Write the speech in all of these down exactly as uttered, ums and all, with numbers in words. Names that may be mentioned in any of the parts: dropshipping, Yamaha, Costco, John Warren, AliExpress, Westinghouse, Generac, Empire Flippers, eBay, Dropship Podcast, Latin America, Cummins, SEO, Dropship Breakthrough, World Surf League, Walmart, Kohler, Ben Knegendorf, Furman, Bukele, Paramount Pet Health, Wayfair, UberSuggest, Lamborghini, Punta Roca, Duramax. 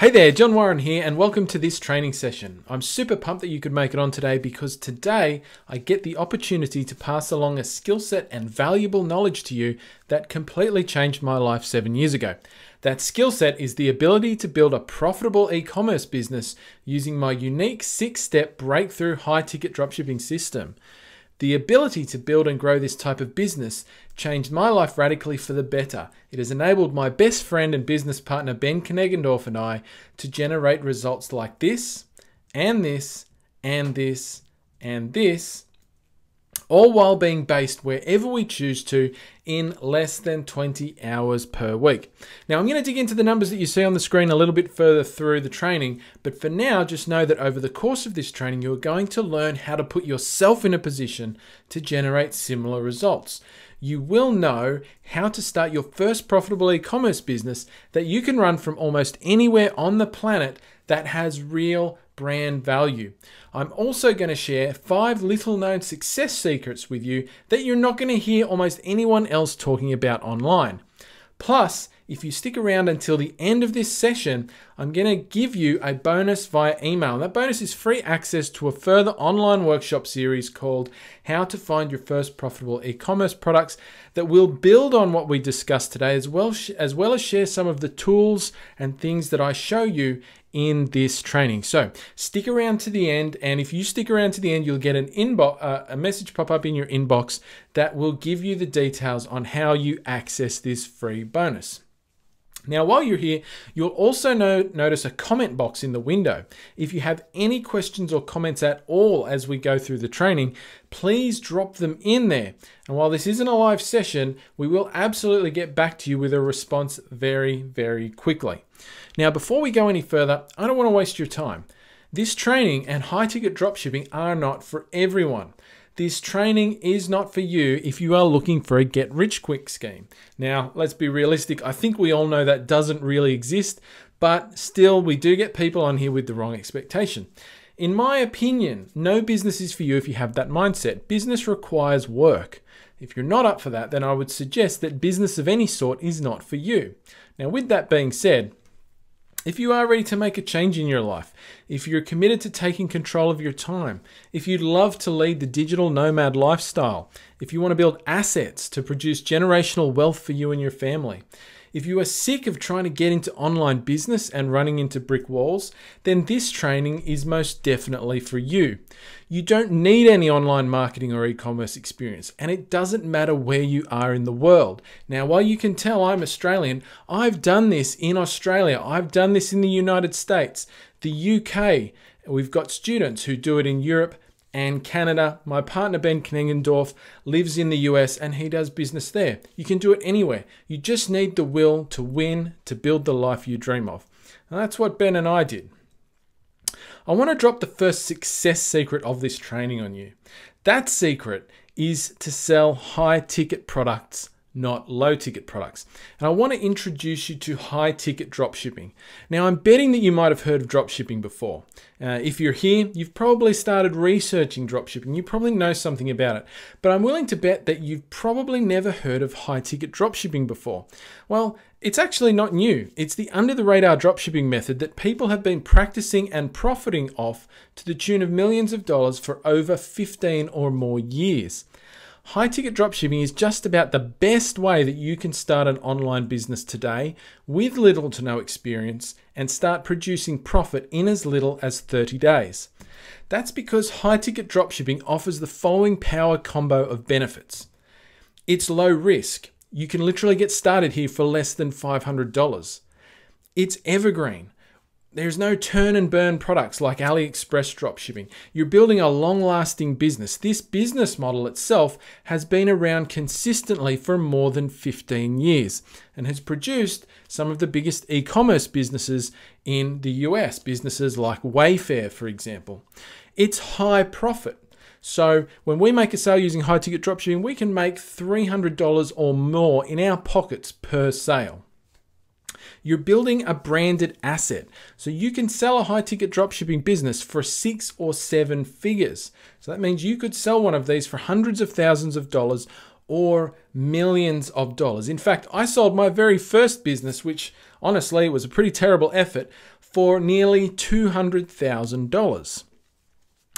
Hey there, John Warren here, and welcome to this training session. I'm super pumped that you could make it on today because today I get the opportunity to pass along a skill set and valuable knowledge to you that completely changed my life seven years ago. That skill set is the ability to build a profitable e-commerce business using my unique six-step breakthrough high-ticket dropshipping system. The ability to build and grow this type of business changed my life radically for the better. It has enabled my best friend and business partner, Ben Knegendorf, and I to generate results like this, and this, and this, and this, all while being based wherever we choose to in less than twenty hours per week. Now, I'm going to dig into the numbers that you see on the screen a little bit further through the training, but for now, just know that over the course of this training, you're going to learn how to put yourself in a position to generate similar results. You will know how to start your first profitable e-commerce business that you can run from almost anywhere on the planet that has real brand value. I'm also going to share five little known success secrets with you that you're not going to hear almost anyone else talking about online. Plus, if you stick around until the end of this session, I'm going to give you a bonus via email. That bonus is free access to a further online workshop series called How to Find Your First Profitable E-commerce Products that will build on what we discussed today as well, as well as share some of the tools and things that I show you in this training. So stick around to the end, and if you stick around to the end, you'll get an inbox, uh, a message pop up in your inbox that will give you the details on how you access this free bonus. Now, while you're here, you'll also no, notice a comment box in the window. If you have any questions or comments at all as we go through the training, please drop them in there. And while this isn't a live session, we will absolutely get back to you with a response very, very quickly. Now, before we go any further, I don't want to waste your time. This training and high-ticket dropshipping are not for everyone. This training is not for you if you are looking for a get-rich-quick scheme. Now, let's be realistic. I think we all know that doesn't really exist, but still, we do get people on here with the wrong expectation. In my opinion, no business is for you if you have that mindset. Business requires work. If you're not up for that, then I would suggest that business of any sort is not for you. Now, with that being said, if you are ready to make a change in your life, if you're committed to taking control of your time, if you'd love to lead the digital nomad lifestyle, if you want to build assets to produce generational wealth for you and your family, if you are sick of trying to get into online business and running into brick walls, then this training is most definitely for you. You don't need any online marketing or e-commerce experience, and it doesn't matter where you are in the world. Now, while you can tell I'm Australian, I've done this in Australia. I've done this in the United States, the U K. We've got students who do it in Europe and Canada. My partner, Ben Knegendorf, lives in the U S and he does business there. You can do it anywhere. You just need the will to win, to build the life you dream of. And that's what Ben and I did. I want to drop the first success secret of this training on you. That secret is to sell high-ticket products, not low-ticket products. And I want to introduce you to high-ticket dropshipping. Now, I'm betting that you might have heard of dropshipping before. Uh, if you're here, you've probably started researching dropshipping. You probably know something about it. But I'm willing to bet that you've probably never heard of high-ticket dropshipping before. Well, it's actually not new. It's the under-the-radar dropshipping method that people have been practicing and profiting off to the tune of millions of dollars for over fifteen or more years. High-ticket dropshipping is just about the best way that you can start an online business today with little to no experience and start producing profit in as little as thirty days. That's because high-ticket dropshipping offers the following power combo of benefits. It's low risk. You can literally get started here for less than five hundred dollars. It's evergreen. There's no turn and burn products like AliExpress dropshipping. You're building a long-lasting business. This business model itself has been around consistently for more than fifteen years and has produced some of the biggest e-commerce businesses in the U S, businesses like Wayfair, for example. It's high profit. So when we make a sale using high-ticket dropshipping, we can make three hundred dollars or more in our pockets per sale. You're building a branded asset. So you can sell a high-ticket dropshipping business for six or seven figures. So that means you could sell one of these for hundreds of thousands of dollars or millions of dollars. In fact, I sold my very first business, which honestly was a pretty terrible effort, for nearly two hundred thousand dollars.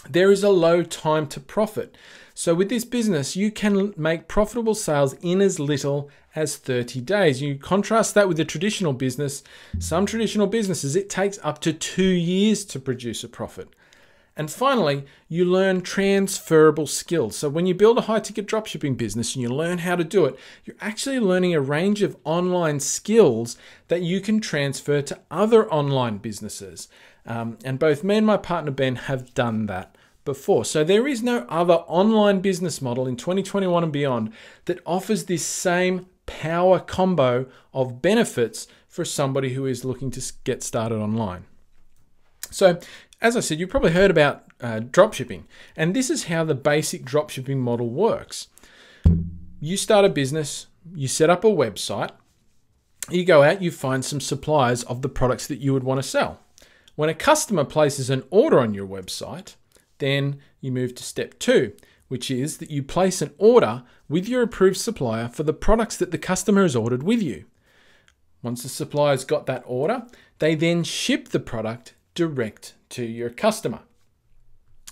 There is a low time to profit. So with this business, you can make profitable sales in as little as thirty days. You contrast that with a traditional business. Some traditional businesses, it takes up to two years to produce a profit. And finally, you learn transferable skills. So when you build a high-ticket dropshipping business and you learn how to do it, you're actually learning a range of online skills that you can transfer to other online businesses. Um, and both me and my partner, Ben, have done that before. So there is no other online business model in twenty twenty-one and beyond that offers this same power combo of benefits for somebody who is looking to get started online. So as I said, you've probably heard about uh, dropshipping, and this is how the basic dropshipping model works. You start a business, you set up a website, you go out, you find some suppliers of the products that you would want to sell. When a customer places an order on your website, then you move to step two, which is that you place an order with your approved supplier for the products that the customer has ordered with you. Once the supplier's got that order, they then ship the product direct to your customer.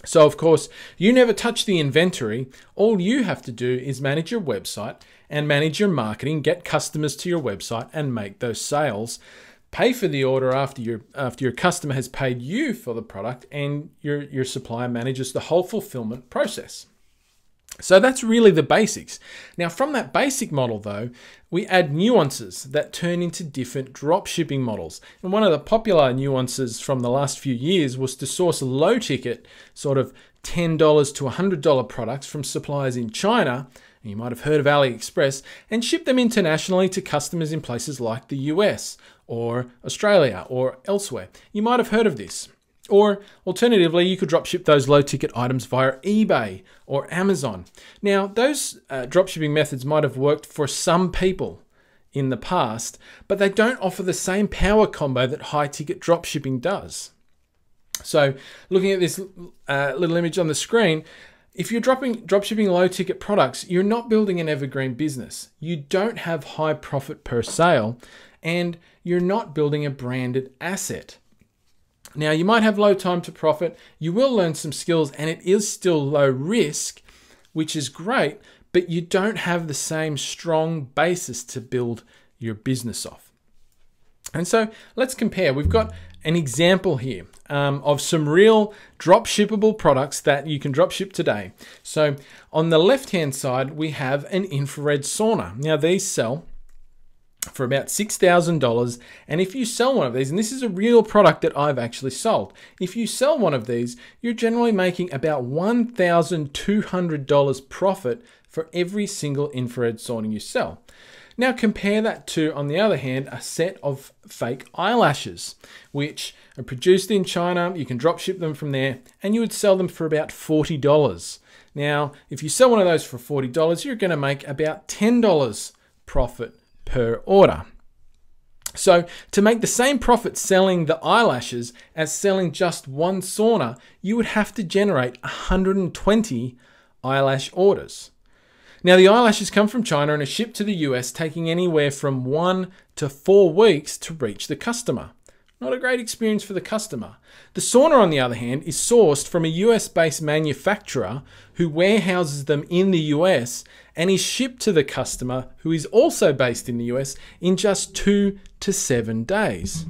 So of course, you never touch the inventory. All you have to do is manage your website and manage your marketing, get customers to your website and make those sales. Pay for the order after your after your customer has paid you for the product, and your, your supplier manages the whole fulfillment process. So that's really the basics. Now from that basic model though, we add nuances that turn into different dropshipping models. And one of the popular nuances from the last few years was to source low ticket, sort of ten to one hundred dollar products from suppliers in China, and you might have heard of AliExpress, and ship them internationally to customers in places like the U S or Australia or elsewhere. You might have heard of this. Or alternatively, you could dropship those low ticket items via eBay or Amazon. Now, those uh, dropshipping methods might have worked for some people in the past, but they don't offer the same power combo that high ticket dropshipping does. So looking at this uh, little image on the screen, if you're dropping, dropshipping low ticket products, you're not building an evergreen business. You don't have high profit per sale, and you're not building a branded asset. Now, you might have low time to profit, you will learn some skills, and it is still low risk, which is great, but you don't have the same strong basis to build your business off. And so let's compare. We've got an example here um, of some real drop shippable products that you can drop ship today. So on the left-hand side, we have an infrared sauna. Now these sell for about six thousand dollars. And if you sell one of these, and this is a real product that I've actually sold, if you sell one of these, you're generally making about one thousand two hundred dollars profit for every single infrared sauna you sell. Now compare that to, on the other hand, a set of fake eyelashes, which are produced in China. You can drop ship them from there, and you would sell them for about forty dollars. Now, if you sell one of those for forty dollars, you're gonna make about ten dollars profit per order. So to make the same profit selling the eyelashes as selling just one sauna, you would have to generate one hundred twenty eyelash orders. Now the eyelashes come from China and are shipped to the U S, taking anywhere from one to four weeks to reach the customer. Not a great experience for the customer. The sauna, on the other hand, is sourced from a U S-based manufacturer who warehouses them in the U S and is shipped to the customer, who is also based in the U S, in just two to seven days.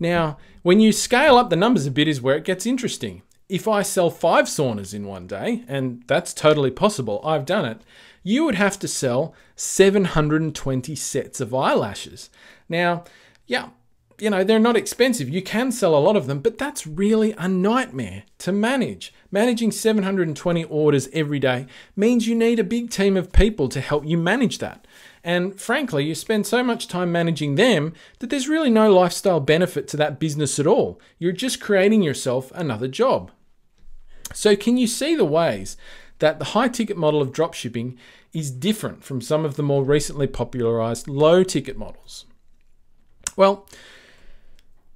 Now, when you scale up the numbers a bit is where it gets interesting. If I sell five saunas in one day, and that's totally possible, I've done it, you would have to sell seven hundred twenty sets of eyelashes. Now, yeah, you know, they're not expensive. You can sell a lot of them, but that's really a nightmare to manage. Managing seven hundred twenty orders every day means you need a big team of people to help you manage that. And frankly, you spend so much time managing them that there's really no lifestyle benefit to that business at all. You're just creating yourself another job. So can you see the ways that the high ticket model of dropshipping is different from some of the more recently popularized low ticket models? Well,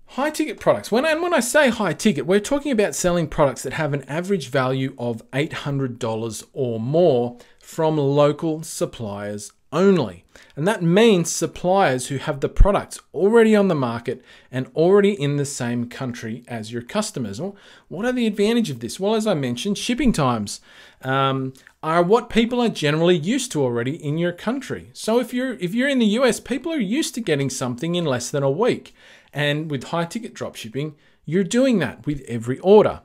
high ticket products. When, and when I say high ticket, we're talking about selling products that have an average value of eight hundred dollars or more from local suppliers only. And that means suppliers who have the products already on the market and already in the same country as your customers. Well, what are the advantages of this? Well, as I mentioned, shipping times um, are what people are generally used to already in your country. So if you're, if you're in the U S, people are used to getting something in less than a week. And with high ticket dropshipping, you're doing that with every order.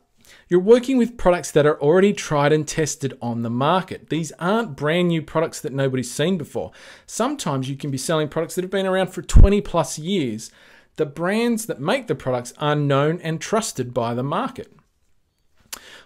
You're working with products that are already tried and tested on the market. These aren't brand new products that nobody's seen before. Sometimes you can be selling products that have been around for twenty plus years. The brands that make the products are known and trusted by the market.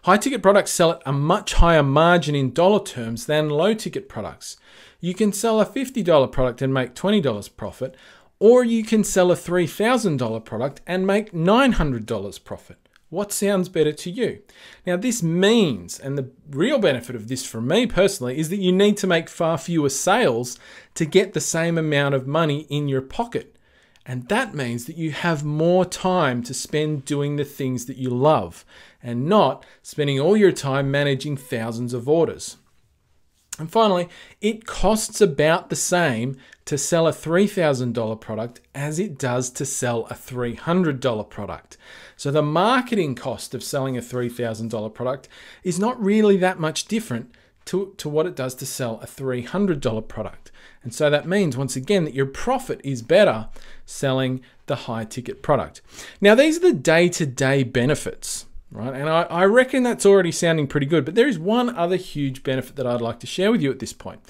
High ticket products sell at a much higher margin in dollar terms than low ticket products. You can sell a fifty dollar product and make twenty dollars profit, or you can sell a three thousand dollar product and make nine hundred dollars profit. What sounds better to you? Now this means, and the real benefit of this for me personally, is that you need to make far fewer sales to get the same amount of money in your pocket. And that means that you have more time to spend doing the things that you love and not spending all your time managing thousands of orders. And finally, it costs about the same to sell a three thousand dollar product as it does to sell a three hundred dollar product. So the marketing cost of selling a three thousand dollar product is not really that much different to, to what it does to sell a three hundred dollar product. And so that means, once again, that your profit is better selling the high ticket product. Now, these are the day-to-day benefits. Right? And I, I reckon that's already sounding pretty good, but there is one other huge benefit that I'd like to share with you at this point.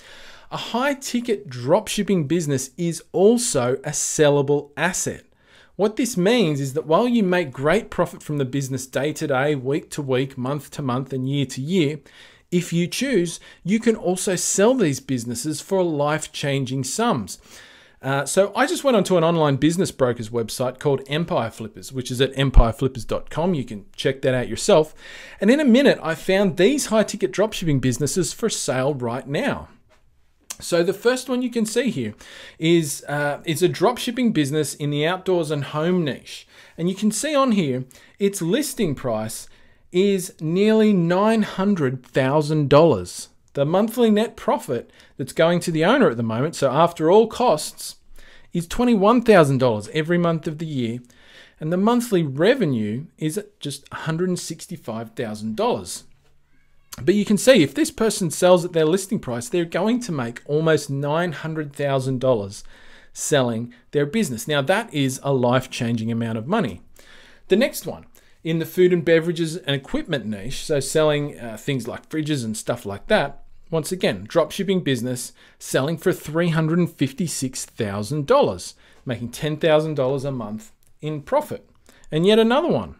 A high ticket dropshipping business is also a sellable asset. What this means is that while you make great profit from the business day to day, week to week, month to month, and year to year, if you choose, you can also sell these businesses for life-changing sums. Uh, so I just went onto an online business broker's website called Empire Flippers, which is at empire flippers dot com. You can check that out yourself. And in a minute, I found these high-ticket dropshipping businesses for sale right now. So the first one you can see here is, uh, is a dropshipping business in the outdoors and home niche. And you can see on here, its listing price is nearly nine hundred thousand dollars. The monthly net profit that's going to the owner at the moment, so after all costs, is twenty-one thousand dollars every month of the year. And the monthly revenue is just one hundred sixty-five thousand dollars. But you can see if this person sells at their listing price, they're going to make almost nine hundred thousand dollars selling their business. Now that is a life-changing amount of money. The next one, in the food and beverages and equipment niche, so selling uh, things like fridges and stuff like that. Once again, dropshipping business selling for three hundred fifty-six thousand dollars, making ten thousand dollars a month in profit. And yet another one.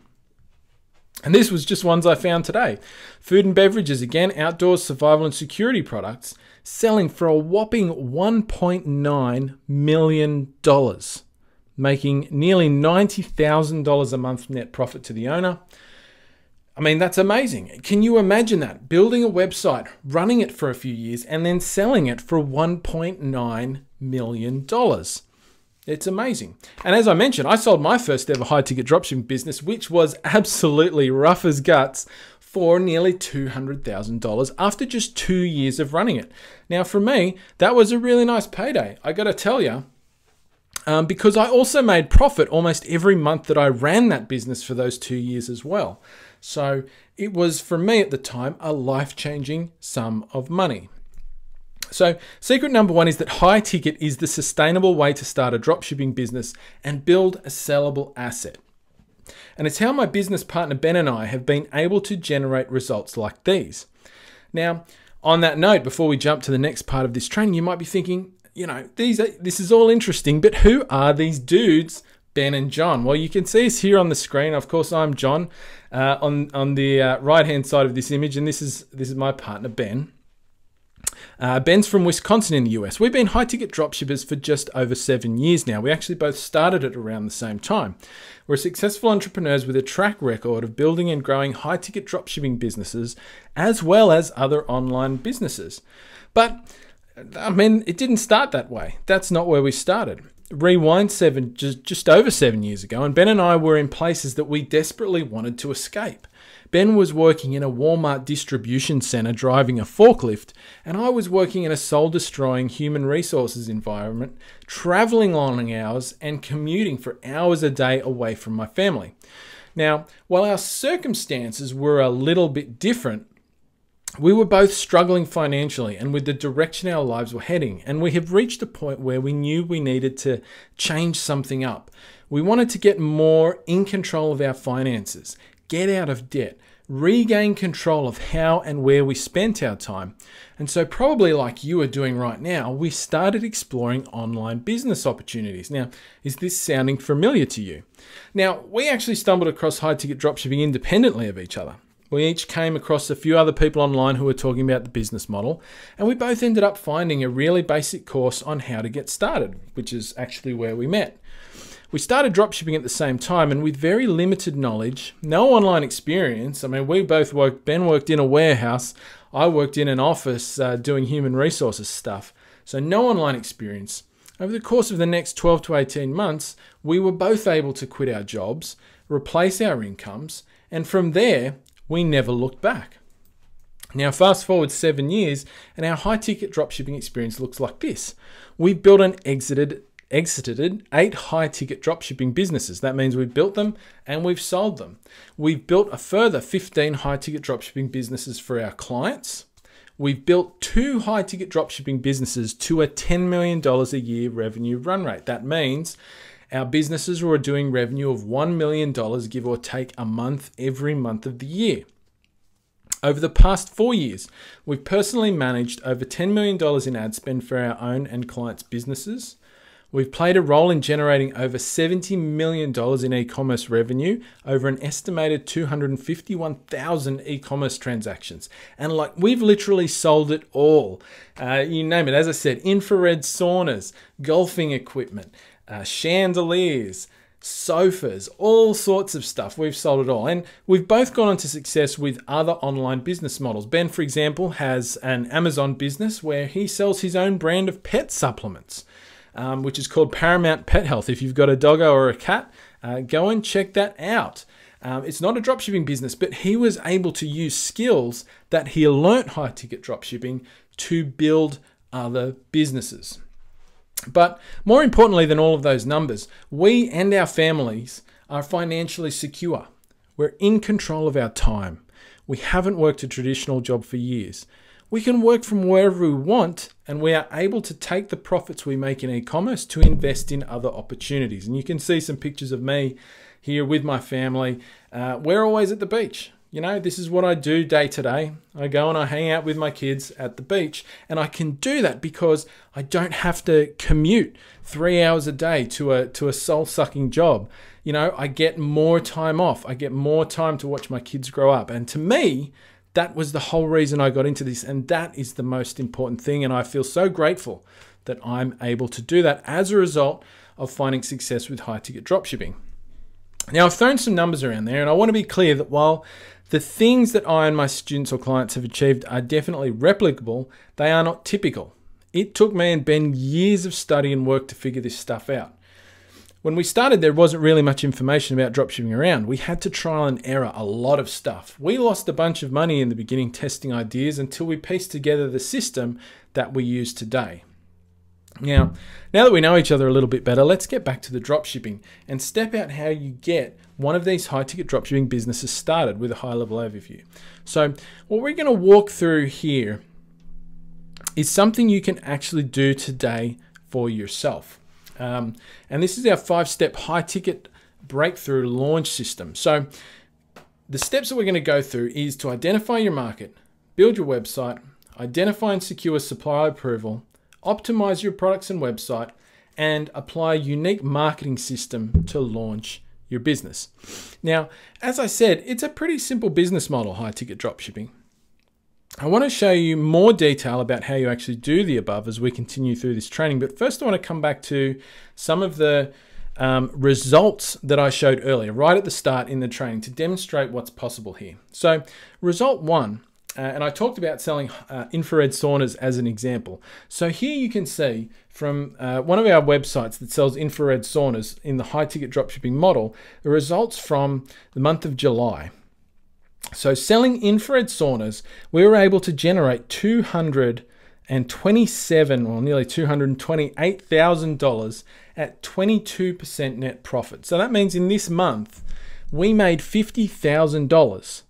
And this was just ones I found today. Food and beverages, again, outdoor survival and security products, selling for a whopping one point nine million dollars. Making nearly ninety thousand dollars a month net profit to the owner. I mean, that's amazing. Can you imagine that? Building a website, running it for a few years, and then selling it for one point nine million dollars. It's amazing. And as I mentioned, I sold my first ever high-ticket dropshipping business, which was absolutely rough as guts, for nearly two hundred thousand dollars after just two years of running it. Now, for me, that was a really nice payday. I got to tell you, Um, because I also made profit almost every month that I ran that business for those two years as well. So it was, for me at the time, a life-changing sum of money. So secret number one is that high ticket is the sustainable way to start a dropshipping business and build a sellable asset. And it's how my business partner Ben and I have been able to generate results like these. Now, on that note, before we jump to the next part of this training, you might be thinking, you know, these are, this is all interesting, but who are these dudes, Ben and John? Well, you can see us here on the screen. Of course, I'm John uh, on, on the uh, right-hand side of this image, and this is, this is my partner, Ben. Uh, Ben's from Wisconsin in the U S. We've been high-ticket dropshippers for just over seven years now. We actually both started at around the same time. We're successful entrepreneurs with a track record of building and growing high-ticket dropshipping businesses, as well as other online businesses. But I mean, it didn't start that way. That's not where we started. rewind seven, just, just over seven years ago, and Ben and I were in places that we desperately wanted to escape. Ben was working in a Walmart distribution center driving a forklift, and I was working in a soul-destroying human resources environment, traveling long hours and commuting for hours a day away from my family. Now, while our circumstances were a little bit different, we were both struggling financially and with the direction our lives were heading, and we had reached a point where we knew we needed to change something up. We wanted to get more in control of our finances, get out of debt, regain control of how and where we spent our time. And so probably like you are doing right now, we started exploring online business opportunities. Now, is this sounding familiar to you? Now, we actually stumbled across high ticket dropshipping independently of each other. We each came across a few other people online who were talking about the business model, and we both ended up finding a really basic course on how to get started, which is actually where we met. We started dropshipping at the same time, and with very limited knowledge, no online experience. I mean, we both worked, Ben worked in a warehouse, I worked in an office uh, doing human resources stuff. So no online experience. Over the course of the next twelve to eighteen months, we were both able to quit our jobs, replace our incomes, and from there, we never looked back. Now, fast forward seven years, and our high ticket dropshipping experience looks like this. We've built and exited exited eight high-ticket dropshipping businesses. That means we've built them and we've sold them. We've built a further fifteen high-ticket dropshipping businesses for our clients. We've built two high-ticket dropshipping businesses to a ten million dollars a year revenue run rate. That means our businesses were doing revenue of one million dollars, give or take a month, every month of the year. Over the past four years, we've personally managed over ten million dollars in ad spend for our own and clients' businesses. We've played a role in generating over seventy million dollars in e-commerce revenue over an estimated two hundred fifty-one thousand e-commerce transactions. And like, we've literally sold it all. Uh, you name it, as I said, infrared saunas, golfing equipment, uh, chandeliers, sofas, all sorts of stuff. We've sold it all. And we've both gone on to success with other online business models. Ben, for example, has an Amazon business where he sells his own brand of pet supplements, Um, which is called Paramount Pet Health. If you've got a doggo or a cat, uh, go and check that out. Um, it's not a dropshipping business, but he was able to use skills that he learnt high ticket dropshipping to build other businesses. But more importantly than all of those numbers, we and our families are financially secure. We're in control of our time. We haven't worked a traditional job for years. We can work from wherever we want, and we are able to take the profits we make in e-commerce to invest in other opportunities. And you can see some pictures of me here with my family. Uh, we're always at the beach. You know, this is what I do day to day. I go and I hang out with my kids at the beach, and I can do that because I don't have to commute three hours a day to a, to a soul-sucking job. You know, I get more time off. I get more time to watch my kids grow up. And to me, that was the whole reason I got into this, and that is the most important thing, and I feel so grateful that I'm able to do that as a result of finding success with high-ticket dropshipping. Now, I've thrown some numbers around there, and I want to be clear that while the things that I and my students or clients have achieved are definitely replicable, they are not typical. It took me and Ben years of study and work to figure this stuff out. When we started, there wasn't really much information about dropshipping around. We had to trial and error a lot of stuff. We lost a bunch of money in the beginning testing ideas until we pieced together the system that we use today. Now, now that we know each other a little bit better, let's get back to the dropshipping and step out how you get one of these high-ticket dropshipping businesses started with a high-level overview. So what we're going to walk through here is something you can actually do today for yourself. Um, and this is our five-step high-ticket breakthrough launch system. So the steps that we're going to go through is to identify your market, build your website, identify and secure supplier approval, optimize your products and website, and apply a unique marketing system to launch your business. Now, as I said, it's a pretty simple business model, high-ticket dropshipping. I want to show you more detail about how you actually do the above as we continue through this training. But first, I want to come back to some of the um, results that I showed earlier, right at the start in the training, to demonstrate what's possible here. So result one Uh, and I talked about selling uh, infrared saunas as an example. So here you can see from uh, one of our websites that sells infrared saunas in the high ticket dropshipping model, the results from the month of July. So selling infrared saunas, we were able to generate two hundred twenty-seven, well, nearly two hundred twenty-eight thousand dollars at twenty-two percent net profit. So that means in this month, we made fifty thousand dollars.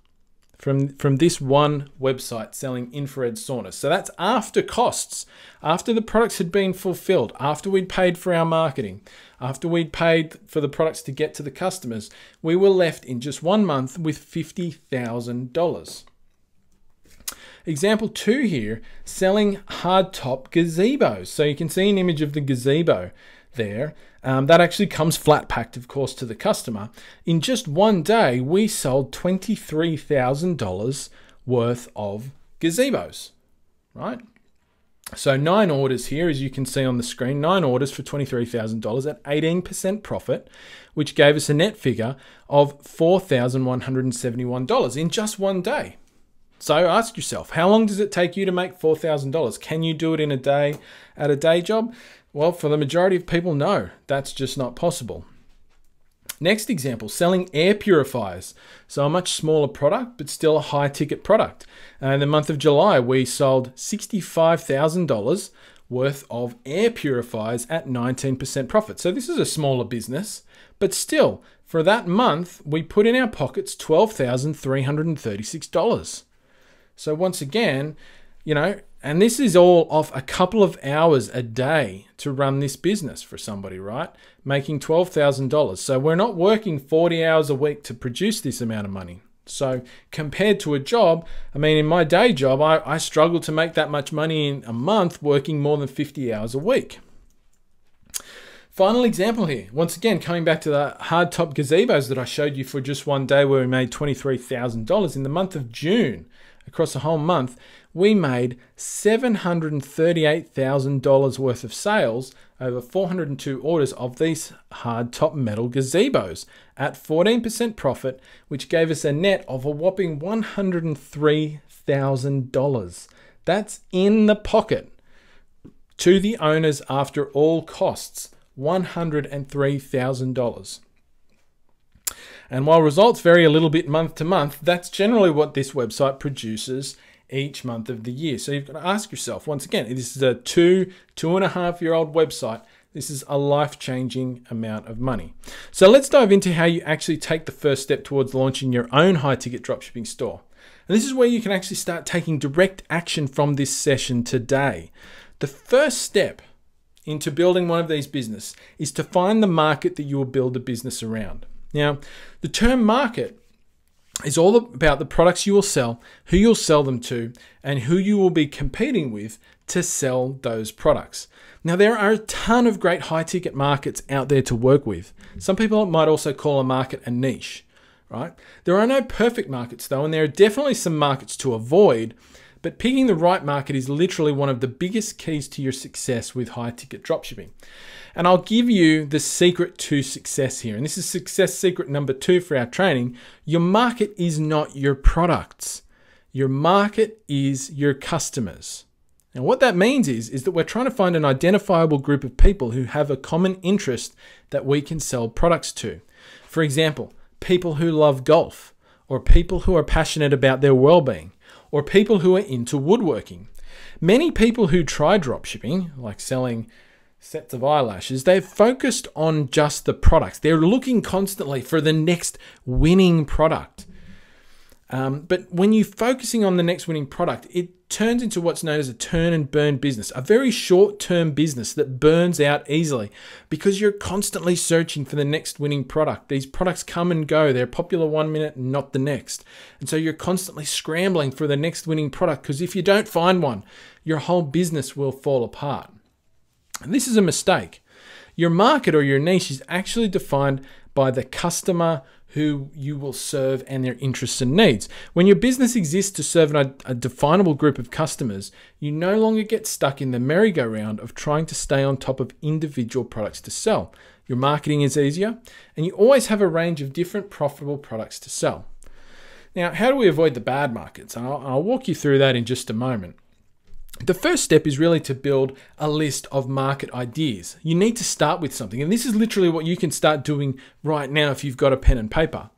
From, from this one website selling infrared saunas. So that's after costs, after the products had been fulfilled, after we'd paid for our marketing, after we'd paid for the products to get to the customers, we were left in just one month with fifty thousand dollars. Example two here, selling hardtop gazebos. So you can see an image of the gazebo there. Um, that actually comes flat packed, of course, to the customer. In just one day, we sold twenty-three thousand dollars worth of gazebos, right? So nine orders here, as you can see on the screen, nine orders for twenty-three thousand dollars at eighteen percent profit, which gave us a net figure of four thousand one hundred seventy-one dollars in just one day. So ask yourself, how long does it take you to make four thousand dollars? Can you do it in a day at a day job? Well, for the majority of people, no, that's just not possible. Next example, selling air purifiers. So a much smaller product, but still a high ticket product. And in the month of July, we sold sixty-five thousand dollars worth of air purifiers at nineteen percent profit. So this is a smaller business, but still for that month, we put in our pockets twelve thousand three hundred thirty-six dollars. So once again, you know, and this is all off a couple of hours a day to run this business for somebody, right? Making twelve thousand dollars. So we're not working forty hours a week to produce this amount of money. So compared to a job, I mean, in my day job, I, I struggle to make that much money in a month working more than fifty hours a week. Final example here. Once again, coming back to the hardtop gazebos that I showed you for just one day where we made twenty-three thousand dollars in the month of June. Across a whole month, we made seven hundred thirty-eight thousand dollars worth of sales over four hundred two orders of these hard top metal gazebos at fourteen percent profit, which gave us a net of a whopping one hundred three thousand dollars. That's in the pocket to the owners after all costs, one hundred three thousand dollars. And while results vary a little bit month to month, that's generally what this website produces each month of the year. So you've got to ask yourself, once again, this is a two, two and a half year old website. This is a life-changing amount of money. So let's dive into how you actually take the first step towards launching your own high-ticket dropshipping store. And this is where you can actually start taking direct action from this session today. The first step into building one of these businesses is to find the market that you will build the business around. Now, the term market is all about the products you will sell, who you'll sell them to, and who you will be competing with to sell those products. Now, there are a ton of great high-ticket markets out there to work with. Some people might also call a market a niche, right? There are no perfect markets, though, and there are definitely some markets to avoid, but picking the right market is literally one of the biggest keys to your success with high-ticket dropshipping. And I'll give you the secret to success here. And this is success secret number two for our training. Your market is not your products. Your market is your customers. And what that means is, is that we're trying to find an identifiable group of people who have a common interest that we can sell products to. For example, people who love golf, or people who are passionate about their well-being, or people who are into woodworking. Many people who try dropshipping, like selling sets of eyelashes, they've focused on just the products. They're looking constantly for the next winning product. Um, but when you're focusing on the next winning product, it turns into what's known as a turn and burn business, a very short-term business that burns out easily because you're constantly searching for the next winning product. These products come and go. They're popular one minute and not the next. And so you're constantly scrambling for the next winning product because if you don't find one, your whole business will fall apart. And this is a mistake. Your market or your niche is actually defined by the customer who you will serve and their interests and needs. When your business exists to serve an, a definable group of customers, you no longer get stuck in the merry-go-round of trying to stay on top of individual products to sell. Your marketing is easier, and you always have a range of different profitable products to sell. Now, how do we avoid the bad markets? And I'll, I'll walk you through that in just a moment. The first step is really to build a list of market ideas. You need to start with something, and this is literally what you can start doing right now if you've got a pen and paper.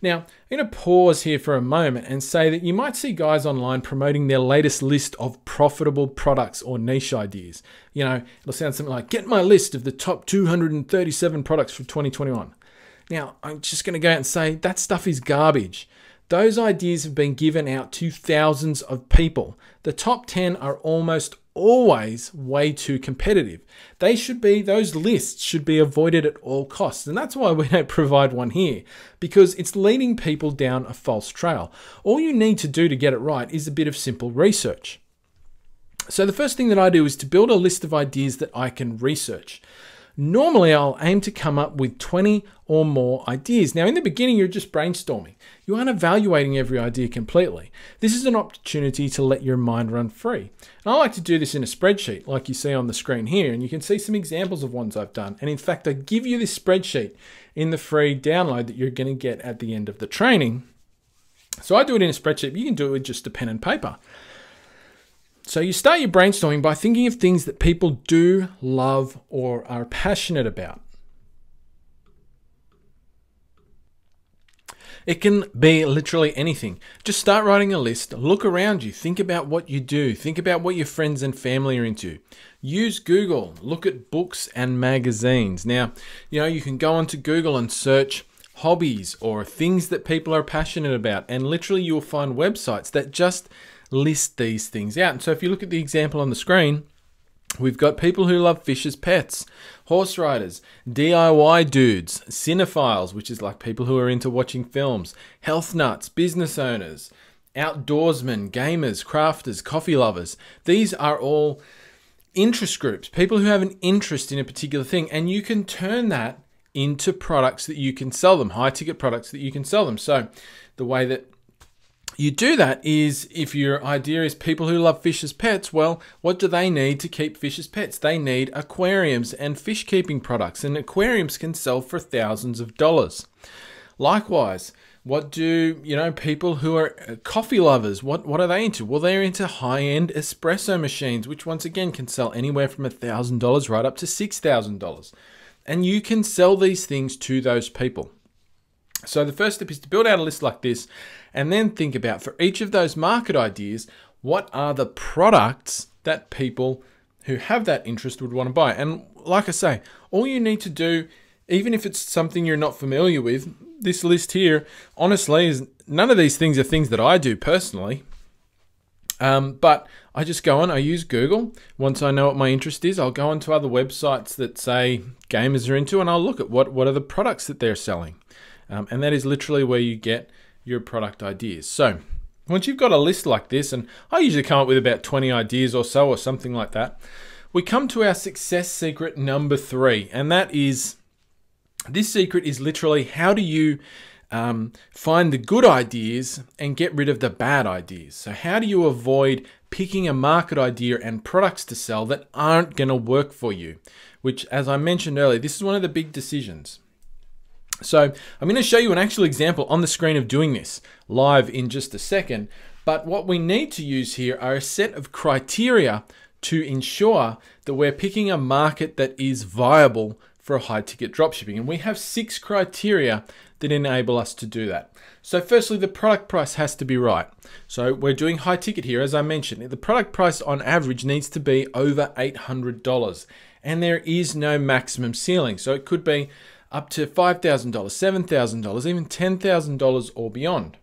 Now, I'm going to pause here for a moment and say that you might see guys online promoting their latest list of profitable products or niche ideas. You know, it'll sound something like, get my list of the top two hundred thirty-seven products for twenty twenty-one. Now, I'm just going to go out and say that stuff is garbage. Those ideas have been given out to thousands of people. The top ten are almost always way too competitive. They should be, those lists should be avoided at all costs. And that's why we don't provide one here, because it's leading people down a false trail. All you need to do to get it right is a bit of simple research. So the first thing that I do is to build a list of ideas that I can research. Normally, I'll aim to come up with twenty or more ideas. Now, in the beginning, you're just brainstorming. You aren't evaluating every idea completely. This is an opportunity to let your mind run free. And I like to do this in a spreadsheet, like you see on the screen here, and you can see some examples of ones I've done. And in fact, I give you this spreadsheet in the free download that you're going to get at the end of the training. So I do it in a spreadsheet, but you can do it with just a pen and paper. So you start your brainstorming by thinking of things that people do, love, or are passionate about. It can be literally anything. Just start writing a list, look around you, think about what you do, think about what your friends and family are into. Use Google, look at books and magazines. Now, you know, you can go onto Google and search hobbies or things that people are passionate about, and literally you'll find websites that just list these things out. And so if you look at the example on the screen, we've got people who love fish as pets, horse riders, D I Y dudes, cinephiles, which is like people who are into watching films, health nuts, business owners, outdoorsmen, gamers, crafters, coffee lovers. These are all interest groups, people who have an interest in a particular thing, and you can turn that into products that you can sell them, high ticket products that you can sell them. So the way that you do that is, if your idea is people who love fish as pets, well, what do they need to keep fish as pets? They need aquariums and fish keeping products, and aquariums can sell for thousands of dollars. Likewise, what do, you know, people who are coffee lovers, what, what are they into? Well, they're into high-end espresso machines, which once again can sell anywhere from one thousand dollars right up to six thousand dollars. And you can sell these things to those people. So the first step is to build out a list like this, and then think about, for each of those market ideas, what are the products that people who have that interest would want to buy? And like I say, all you need to do, even if it's something you're not familiar with, this list here, honestly, is none of these things are things that I do personally. Um, but I just go on, I use Google. Once I know what my interest is, I'll go onto other websites that say gamers are into, and I'll look at what, what are the products that they're selling. Um, and that is literally where you get your product ideas. So once you've got a list like this, and I usually come up with about twenty ideas or so, or something like that, we come to our success secret number three. And that is, this secret is literally, how do you um, find the good ideas and get rid of the bad ideas? So how do you avoid picking a market idea and products to sell that aren't going to work for you? Which, as I mentioned earlier, this is one of the big decisions. So I'm going to show you an actual example on the screen of doing this live in just a second. But what we need to use here are a set of criteria to ensure that we're picking a market that is viable for high ticket dropshipping. And we have six criteria that enable us to do that. So firstly, the product price has to be right. So we're doing high ticket here, as I mentioned. The product price on average needs to be over eight hundred dollars. And there is no maximum ceiling. So it could be up to five thousand dollars, seven thousand dollars, even ten thousand dollars or beyond.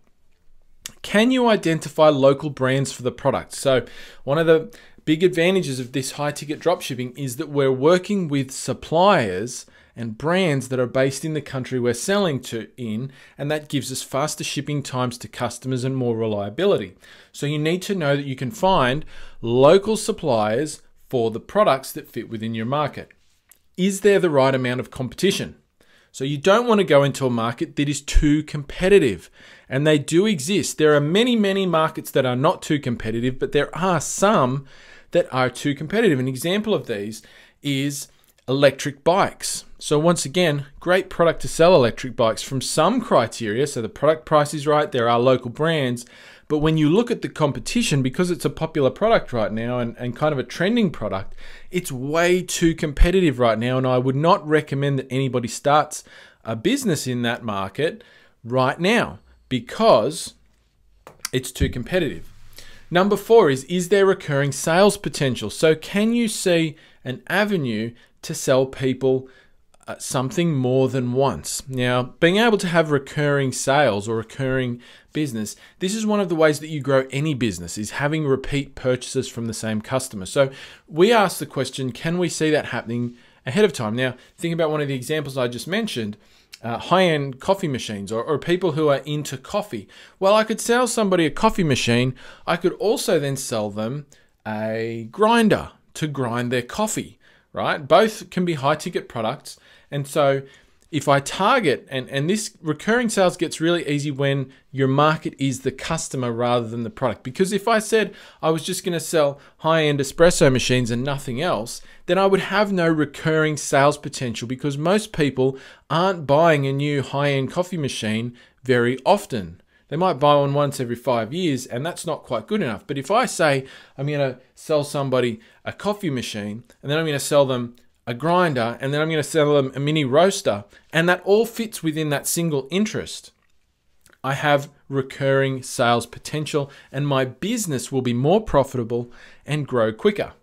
Can you identify local brands for the product? So one of the big advantages of this high ticket dropshipping is that we're working with suppliers and brands that are based in the country we're selling to in, and that gives us faster shipping times to customers and more reliability. So you need to know that you can find local suppliers for the products that fit within your market. Is there the right amount of competition? So you don't want to go into a market that is too competitive, and they do exist. There are many, many markets that are not too competitive, but there are some that are too competitive. An example of these is electric bikes. So once again, great product to sell electric bikes from some criteria. So the product price is right, there are local brands, but when you look at the competition, because it's a popular product right now and, and kind of a trending product, it's way too competitive right now. And I would not recommend that anybody starts a business in that market right now because it's too competitive. Number four is, is there recurring sales potential? So can you see an avenue to sell people Uh, something more than once? Now, being able to have recurring sales or recurring business, this is one of the ways that you grow any business, is having repeat purchases from the same customer. So we asked the question, can we see that happening ahead of time? Now, think about one of the examples I just mentioned, uh, high-end coffee machines or, or people who are into coffee. Well, I could sell somebody a coffee machine. I could also then sell them a grinder to grind their coffee, right? Both can be high-ticket products. And so if I target, and, and this recurring sales gets really easy when your market is the customer rather than the product. Because if I said I was just going to sell high-end espresso machines and nothing else, then I would have no recurring sales potential because most people aren't buying a new high-end coffee machine very often. They might buy one once every five years and that's not quite good enough. But if I say I'm going to sell somebody a coffee machine and then I'm going to sell them a grinder, and then I'm going to sell them a mini roaster, and that all fits within that single interest, I have recurring sales potential and my business will be more profitable and grow quicker.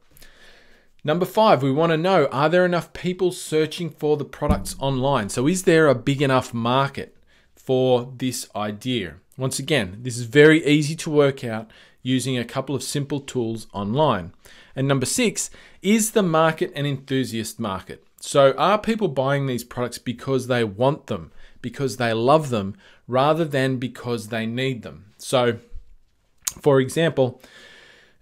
Number five, we want to know, are there enough people searching for the products online? So is there a big enough market for this idea? Once again, this is very easy to work out using a couple of simple tools online. And number six, is the market an enthusiast market? So are people buying these products because they want them, because they love them, rather than because they need them? So for example,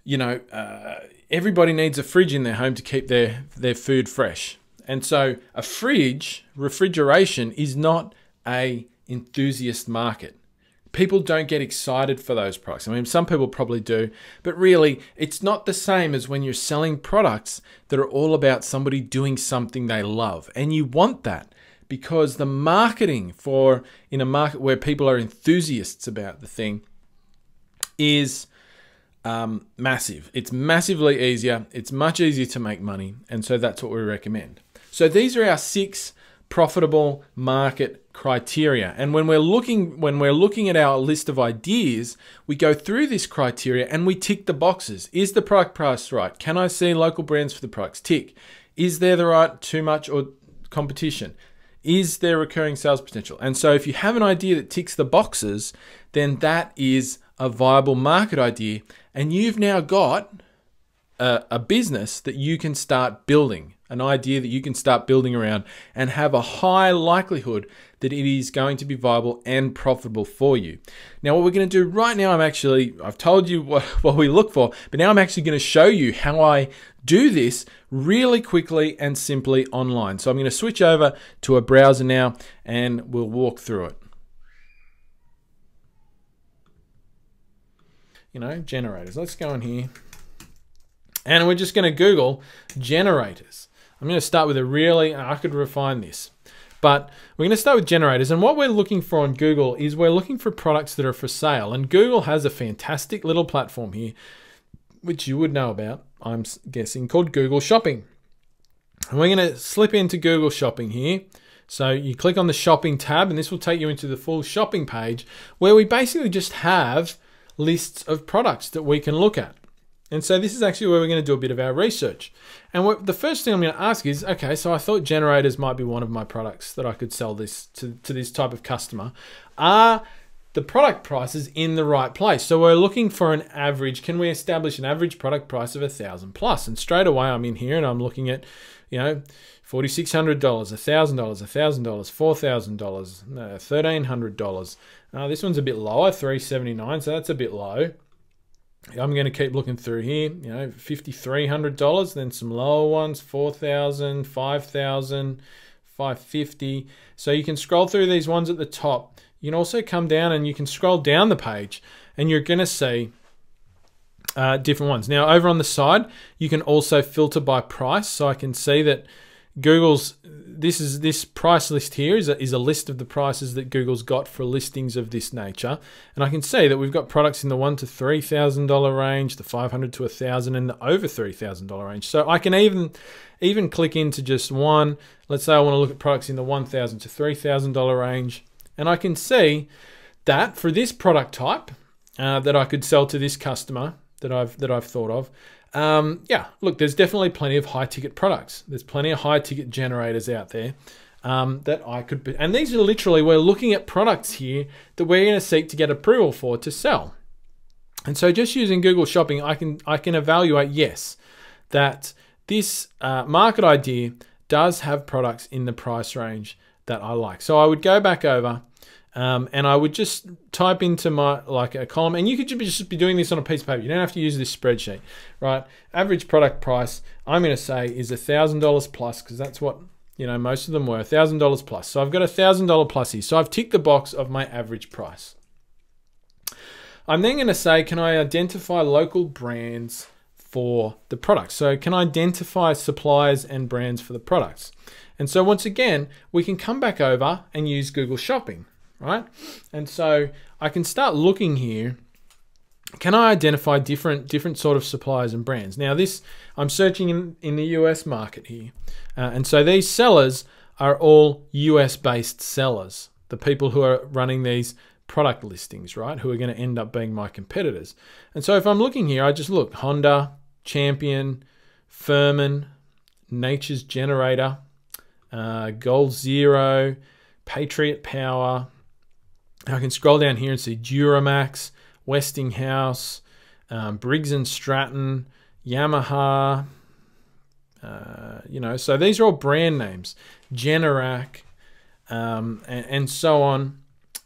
you know, uh, everybody needs a fridge in their home to keep their, their food fresh. And so a fridge, refrigeration, is not an enthusiast market. People don't get excited for those products. I mean, some people probably do, but really it's not the same as when you're selling products that are all about somebody doing something they love. And you want that because the marketing for, in a market where people are enthusiasts about the thing, is um, massive. It's massively easier. It's much easier to make money. And so that's what we recommend. So these are our six profitable market criteria. And when we're looking, when we're looking at our list of ideas, we go through this criteria and we tick the boxes. Is the product price right? Can I see local brands for the products? Tick. Is there the right too much or competition? Is there recurring sales potential? And so if you have an idea that ticks the boxes, then that is a viable market idea. And you've now got a, a business that you can start building, an idea that you can start building around and have a high likelihood that it is going to be viable and profitable for you. Now, what we're going to do right now, I'm actually, I've told you what, what we look for, but now I'm actually going to show you how I do this really quickly and simply online. So I'm going to switch over to a browser now and we'll walk through it. You know, generators, let's go in here. And we're just going to Google generators. I'm going to start with a really, I could refine this, but we're going to start with generators. And what we're looking for on Google is we're looking for products that are for sale. And Google has a fantastic little platform here, which you would know about, I'm guessing, called Google Shopping. And we're going to slip into Google Shopping here. So you click on the Shopping tab, and this will take you into the full shopping page where we basically just have lists of products that we can look at. And so this is actually where we're going to do a bit of our research. And what, the first thing I'm going to ask is, okay, so I thought generators might be one of my products that I could sell this to, to this type of customer. Are the product prices in the right place? So we're looking for an average. Can we establish an average product price of a thousand plus? And straight away I'm in here and I'm looking at, you know, four thousand six hundred dollars, one thousand dollars, one thousand dollars, four thousand dollars, no, one thousand three hundred dollars. Uh, this one's a bit lower, three hundred seventy-nine dollars, so that's a bit low. I'm going to keep looking through here, you know, five thousand three hundred dollars, then some lower ones, four thousand dollars, five thousand dollars, five hundred fifty dollars. So you can scroll through these ones at the top. You can also come down and you can scroll down the page and you're going to see uh, different ones. Now, over on the side, you can also filter by price. So I can see that, Google's, this is this price list here is a, is a list of the prices that Google's got for listings of this nature. And I can see that we've got products in the one to three thousand dollar range, the five hundred to one thousand, and the over three thousand dollar range. So I can even, even click into just one. Let's say I want to look at products in the one thousand to three thousand dollar range. And I can see that for this product type uh, that I could sell to this customer that I've, that I've thought of, Um, yeah, look, there's definitely plenty of high ticket products. There's plenty of high ticket generators out there um, that I could be, and these are literally, we're looking at products here that we're going to seek to get approval for to sell. And so just using Google Shopping, I can, I can evaluate, yes, that this uh, market idea does have products in the price range that I like. So I would go back over Um, and I would just type into my, like a column, and you could just be doing this on a piece of paper. You don't have to use this spreadsheet, right? Average product price, I'm going to say is one thousand dollars plus, because that's what, you know, most of them were, one thousand dollars plus. So I've got one thousand dollars plus here. So I've ticked the box of my average price. I'm then going to say, can I identify local brands for the product? So can I identify suppliers and brands for the products? And so once again, we can come back over and use Google Shopping. Right? And so I can start looking here. Can I identify different different sort of suppliers and brands? Now this, I'm searching in, in the U S market here. Uh, and so these sellers are all U S-based sellers, the people who are running these product listings, right? Who are gonna end up being my competitors. And so if I'm looking here, I just look, Honda, Champion, Furman, Nature's Generator, uh, Gold Zero, Patriot Power. I can scroll down here and see Duramax, Westinghouse, um, Briggs and Stratton, Yamaha, uh, you know, so these are all brand names, Generac, um, and, and so on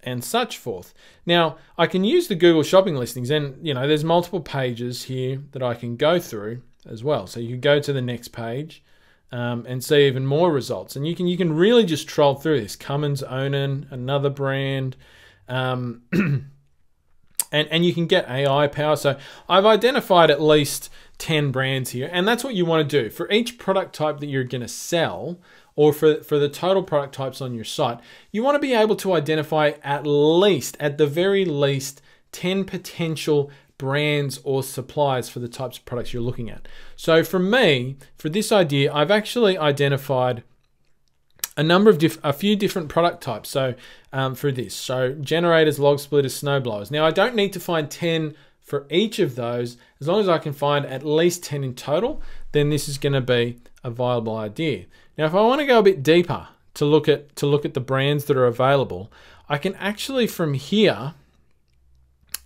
and such forth. Now, I can use the Google Shopping listings, and, you know, there's multiple pages here that I can go through as well. So you can go to the next page Um, and see even more results, and you can you can really just troll through this. Cummins, Onan, another brand, um, and and you can get A I power. So I've identified at least ten brands here, and that's what you want to do for each product type that you're going to sell, or for for the total product types on your site. You want to be able to identify at least, at the very least, ten potential brands or suppliers for the types of products you're looking at. So for me, for this idea, I've actually identified a number of diff a few different product types. So um, for this, so generators, log splitters, snow blowers. Now I don't need to find ten for each of those. As long as I can find at least ten in total, then this is going to be a viable idea. Now, if I want to go a bit deeper to look at to look at the brands that are available, I can actually from here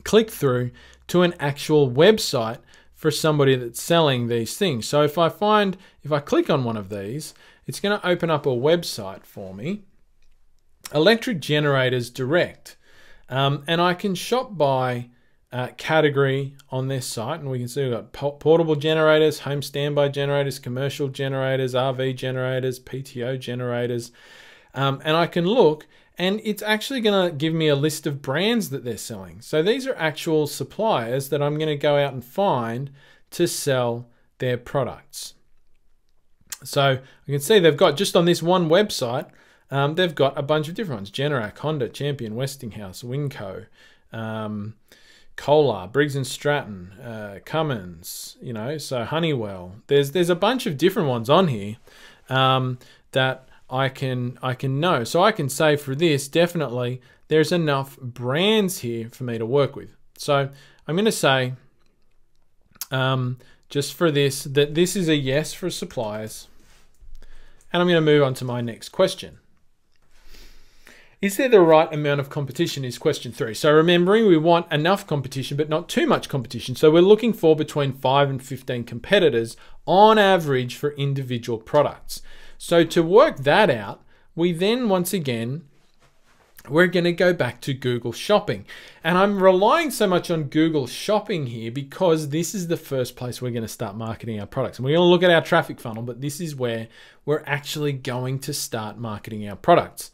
click through to an actual website for somebody that's selling these things. So if I find, if I click on one of these, it's going to open up a website for me, Electric Generators Direct. Um, and I can shop by uh, category on this site, and we can see we've got portable generators, home standby generators, commercial generators, R V generators, P T O generators. Um, and I can look, and it's actually going to give me a list of brands that they're selling. So these are actual suppliers that I'm going to go out and find to sell their products. So you can see they've got, just on this one website, um, they've got a bunch of different ones. Generac, Honda, Champion, Westinghouse, Winco, um, Kohler, Briggs and Stratton, uh, Cummins, you know, so Honeywell. There's, there's a bunch of different ones on here um, that I can I can know. So I can say for this, definitely there's enough brands here for me to work with. So I'm going to say um, just for this, that this is a yes for suppliers. And I'm going to move on to my next question. Is there the right amount of competition is question three. So remembering we want enough competition, but not too much competition. So we're looking for between five and fifteen competitors on average for individual products. So to work that out, we then, once again, we're going to go back to Google Shopping. And I'm relying so much on Google Shopping here because this is the first place we're going to start marketing our products. And we're going to look at our traffic funnel, but this is where we're actually going to start marketing our products.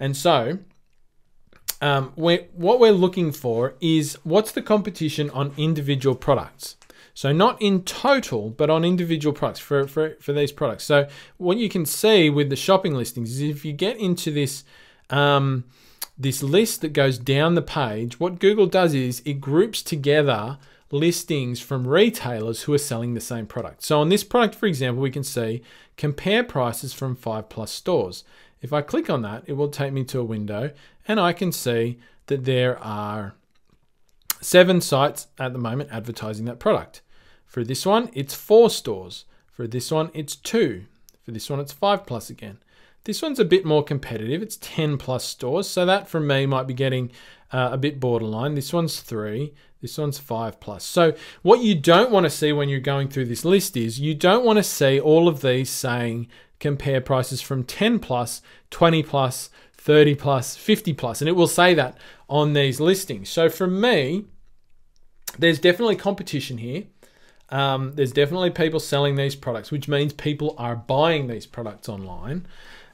And so um, we're, what we're looking for is what's the competition on individual products. So not in total, but on individual products for, for, for these products. So what you can see with the shopping listings is if you get into this, um, this list that goes down the page, what Google does is it groups together listings from retailers who are selling the same product. So on this product, for example, we can see compare prices from five plus stores. If I click on that, it will take me to a window and I can see that there are seven sites at the moment advertising that product. For this one, it's four stores. For this one, it's two. For this one, it's five plus again. This one's a bit more competitive. It's ten plus stores. So that for me might be getting uh, a bit borderline. This one's three. This one's five plus. So what you don't want to see when you're going through this list is you don't want to see all of these saying compare prices from ten plus, twenty plus, thirty plus, fifty plus, and it will say that on these listings. So for me, there's definitely competition here. Um, there's definitely people selling these products, which means people are buying these products online,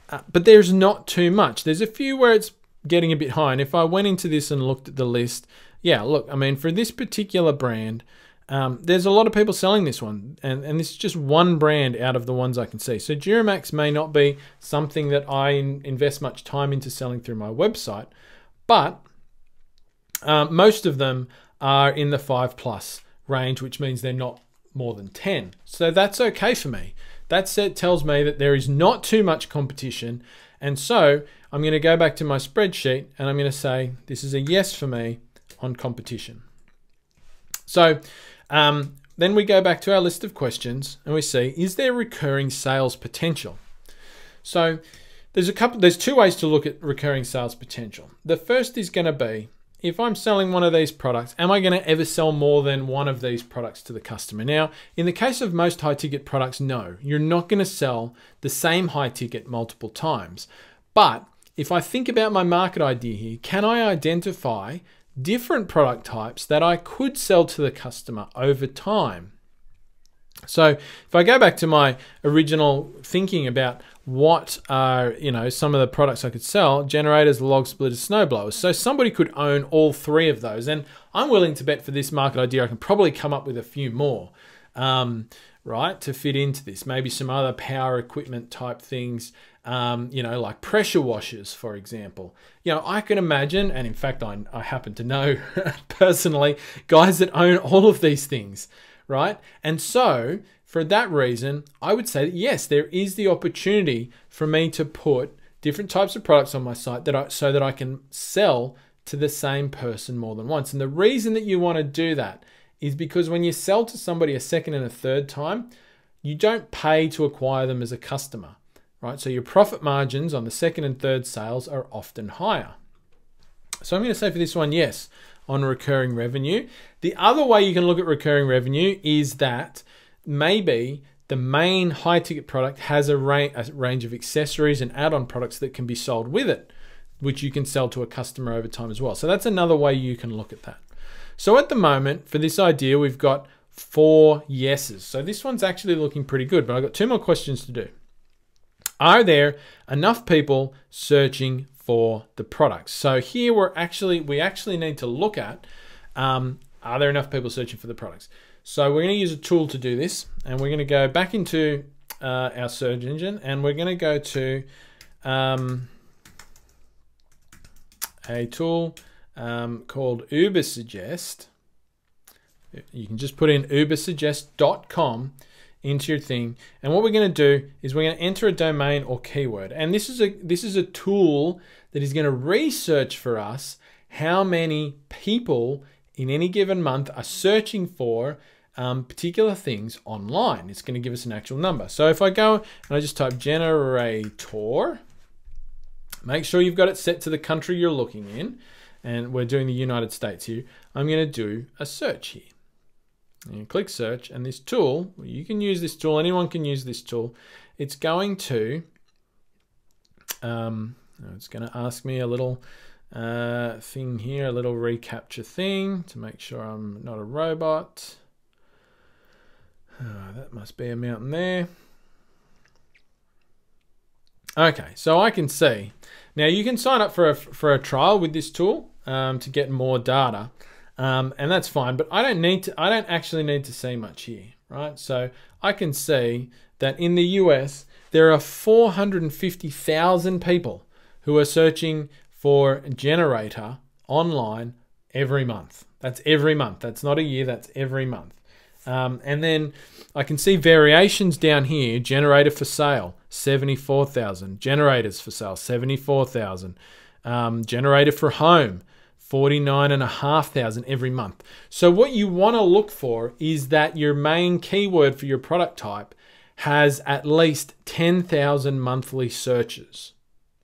uh, but there's not too much. There's a few where it's getting a bit high. And if I went into this and looked at the list, yeah, look, I mean, for this particular brand, um, there's a lot of people selling this one. And, and this is just one brand out of the ones I can see. So Duramax may not be something that I invest much time into selling through my website, but uh, most of them are in the five plus range, which means they're not more than ten. So that's okay for me. That set tells me that there is not too much competition. And so I'm going to go back to my spreadsheet and I'm going to say, this is a yes for me on competition. So um, then we go back to our list of questions and we see, is there recurring sales potential? So there's a couple, there's two ways to look at recurring sales potential. The first is going to be, if I'm selling one of these products, am I going to ever sell more than one of these products to the customer? Now, in the case of most high ticket products, no, you're not going to sell the same high ticket multiple times. But if I think about my market idea here, can I identify different product types that I could sell to the customer over time? So if I go back to my original thinking about what are, you know, some of the products I could sell, generators, log splitters, snow blowers. So somebody could own all three of those. And I'm willing to bet for this market idea, I can probably come up with a few more, um, right, to fit into this. Maybe some other power equipment type things, um, you know, like pressure washers, for example. You know, I can imagine, and in fact, I, I happen to know personally, guys that own all of these things, right? And so for that reason, I would say that yes, there is the opportunity for me to put different types of products on my site that I, so that I can sell to the same person more than once. And the reason that you want to do that is because when you sell to somebody a second and a third time, you don't pay to acquire them as a customer, right? So your profit margins on the second and third sales are often higher. So I'm going to say for this one, yes, on recurring revenue. The other way you can look at recurring revenue is that maybe the main high ticket product has a, ra a range of accessories and add-on products that can be sold with it, which you can sell to a customer over time as well. So that's another way you can look at that. So at the moment for this idea, we've got four yeses. So this one's actually looking pretty good, but I've got two more questions to do. Are there enough people searching for the products? So here we're actually, we actually need to look at, um, are there enough people searching for the products? So we're gonna use a tool to do this, and we're gonna go back into uh, our search engine, and we're gonna go to um, a tool um, called UberSuggest. You can just put in ubersuggest dot com into your thing. And what we're gonna do is we're gonna enter a domain or keyword. And this is a, this is a tool that is gonna research for us how many people in any given month are searching for um, particular things online. It's gonna give us an actual number. So if I go and I just type generator, make sure you've got it set to the country you're looking in. And we're doing the United States here. I'm gonna do a search here. And you click search, and this tool, you can use this tool, anyone can use this tool. It's going to, um, it's gonna ask me a little uh, thing here, a little recapture thing to make sure I'm not a robot. Oh, that must be a mountain there. Okay, so I can see. Now you can sign up for a, for a trial with this tool um, to get more data, um, and that's fine, but I don't need to, I don't actually need to see much here, right? So I can see that in the U S, there are four hundred fifty thousand people who are searching for generator online every month. That's every month. That's not a year, that's every month. Um, and then I can see variations down here, generator for sale, seventy-four thousand, generators for sale, seventy-four thousand, um, generator for home, forty-nine thousand five hundred every month. So what you want to look for is that your main keyword for your product type has at least ten thousand monthly searches,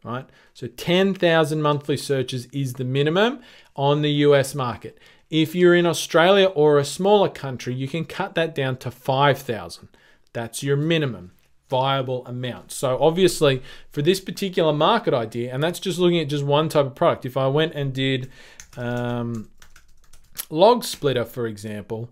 right? So ten thousand monthly searches is the minimum on the U S market. If you're in Australia or a smaller country, you can cut that down to five thousand. That's your minimum viable amount. So obviously for this particular market idea, and that's just looking at just one type of product. If I went and did um, log splitter, for example,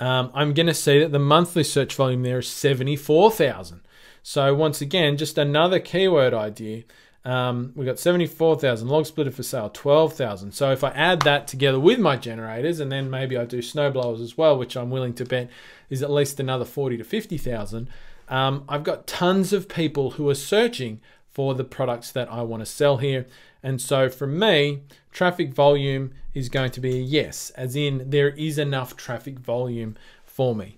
um, I'm gonna see that the monthly search volume there is seventy-four thousand. So once again, just another keyword idea. Um, we got seventy-four thousand, log splitter for sale, twelve thousand. So if I add that together with my generators, and then maybe I do snowblowers as well, which I'm willing to bet is at least another forty to fifty thousand. Um, I've got tons of people who are searching for the products that I want to sell here. And so for me, traffic volume is going to be a yes, as in there is enough traffic volume for me.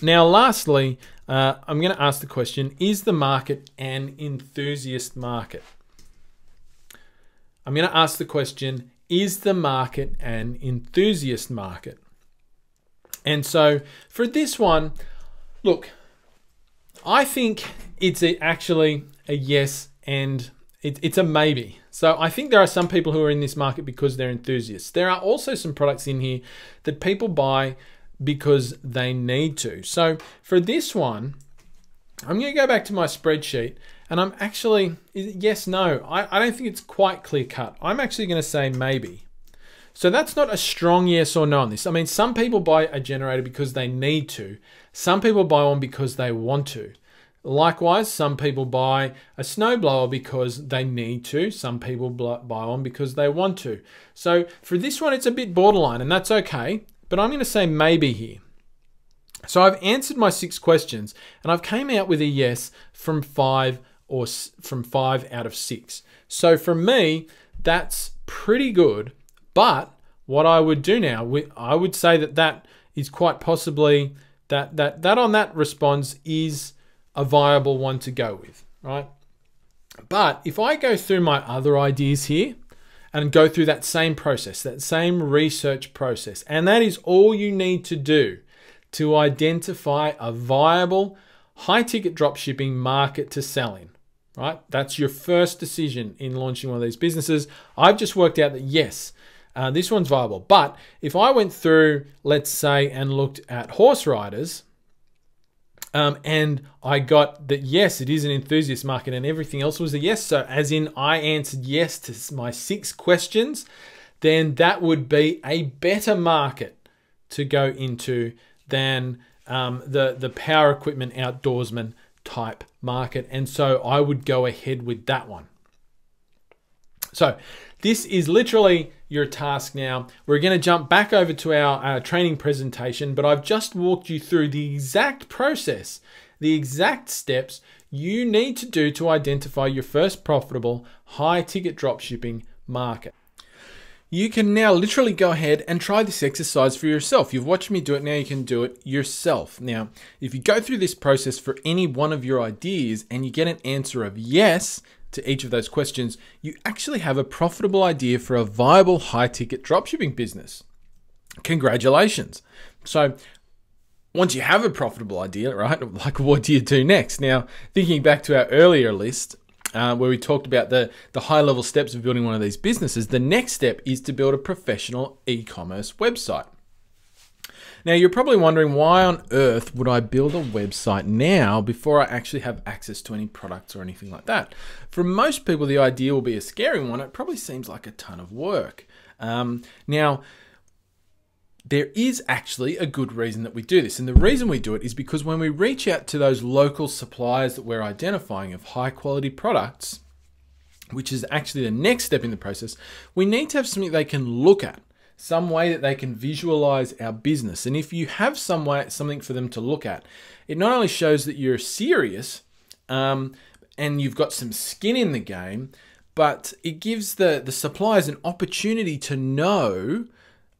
Now, lastly, uh, I'm going to ask the question, is the market an enthusiast market? I'm going to ask the question, is the market an enthusiast market? And so for this one, look, I think it's a, actually a yes and it, it's a maybe. So I think there are some people who are in this market because they're enthusiasts. There are also some products in here that people buy because they need to. So for this one, I'm gonna go back to my spreadsheet and I'm actually, yes, no, I, I don't think it's quite clear cut. I'm actually gonna say maybe. So that's not a strong yes or no on this. I mean, some people buy a generator because they need to. Some people buy one because they want to. Likewise, some people buy a snowblower because they need to. Some people buy one because they want to. So for this one, it's a bit borderline and that's okay. But I'm going to say maybe here. So I've answered my six questions and I've came out with a yes from five or from five out of six. So for me, that's pretty good. But what I would do now, I would say that that is quite possibly that, that, that on that response is a viable one to go with, right? But if I go through my other ideas here, and go through that same process, that same research process. And that is all you need to do to identify a viable high ticket dropshipping market to sell in, right? That's your first decision in launching one of these businesses. I've just worked out that yes, uh, this one's viable. But if I went through, let's say, and looked at horse riders, Um, and I got that, yes, it is an enthusiast market and everything else was a yes. So as in I answered yes to my six questions, then that would be a better market to go into than um, the, the power equipment outdoorsman type market. And so I would go ahead with that one. So this is literally your task now. We're going to jump back over to our, our training presentation, but I've just walked you through the exact process, the exact steps you need to do to identify your first profitable high ticket dropshipping market. You can now literally go ahead and try this exercise for yourself. You've watched me do it, now you can do it yourself. Now, if you go through this process for any one of your ideas and you get an answer of yes to each of those questions, you actually have a profitable idea for a viable high-ticket dropshipping business. Congratulations. So once you have a profitable idea, right, like what do you do next? Now, thinking back to our earlier list, uh, where we talked about the, the high-level steps of building one of these businesses, the next step is to build a professional e-commerce website. Now, you're probably wondering why on earth would I build a website now before I actually have access to any products or anything like that? For most people, the idea will be a scary one. It probably seems like a ton of work. Um, now, there is actually a good reason that we do this. And the reason we do it is because when we reach out to those local suppliers that we're identifying of high quality products, which is actually the next step in the process, we need to have something they can look at, some way that they can visualize our business. And if you have some way, something for them to look at, it not only shows that you're serious um, and you've got some skin in the game, but it gives the, the suppliers an opportunity to know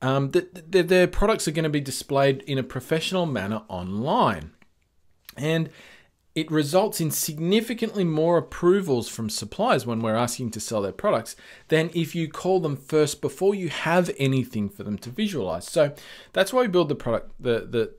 um, that, that their products are going to be displayed in a professional manner online. And it results in significantly more approvals from suppliers when we're asking to sell their products than if you call them first before you have anything for them to visualize. So that's why we build the product, the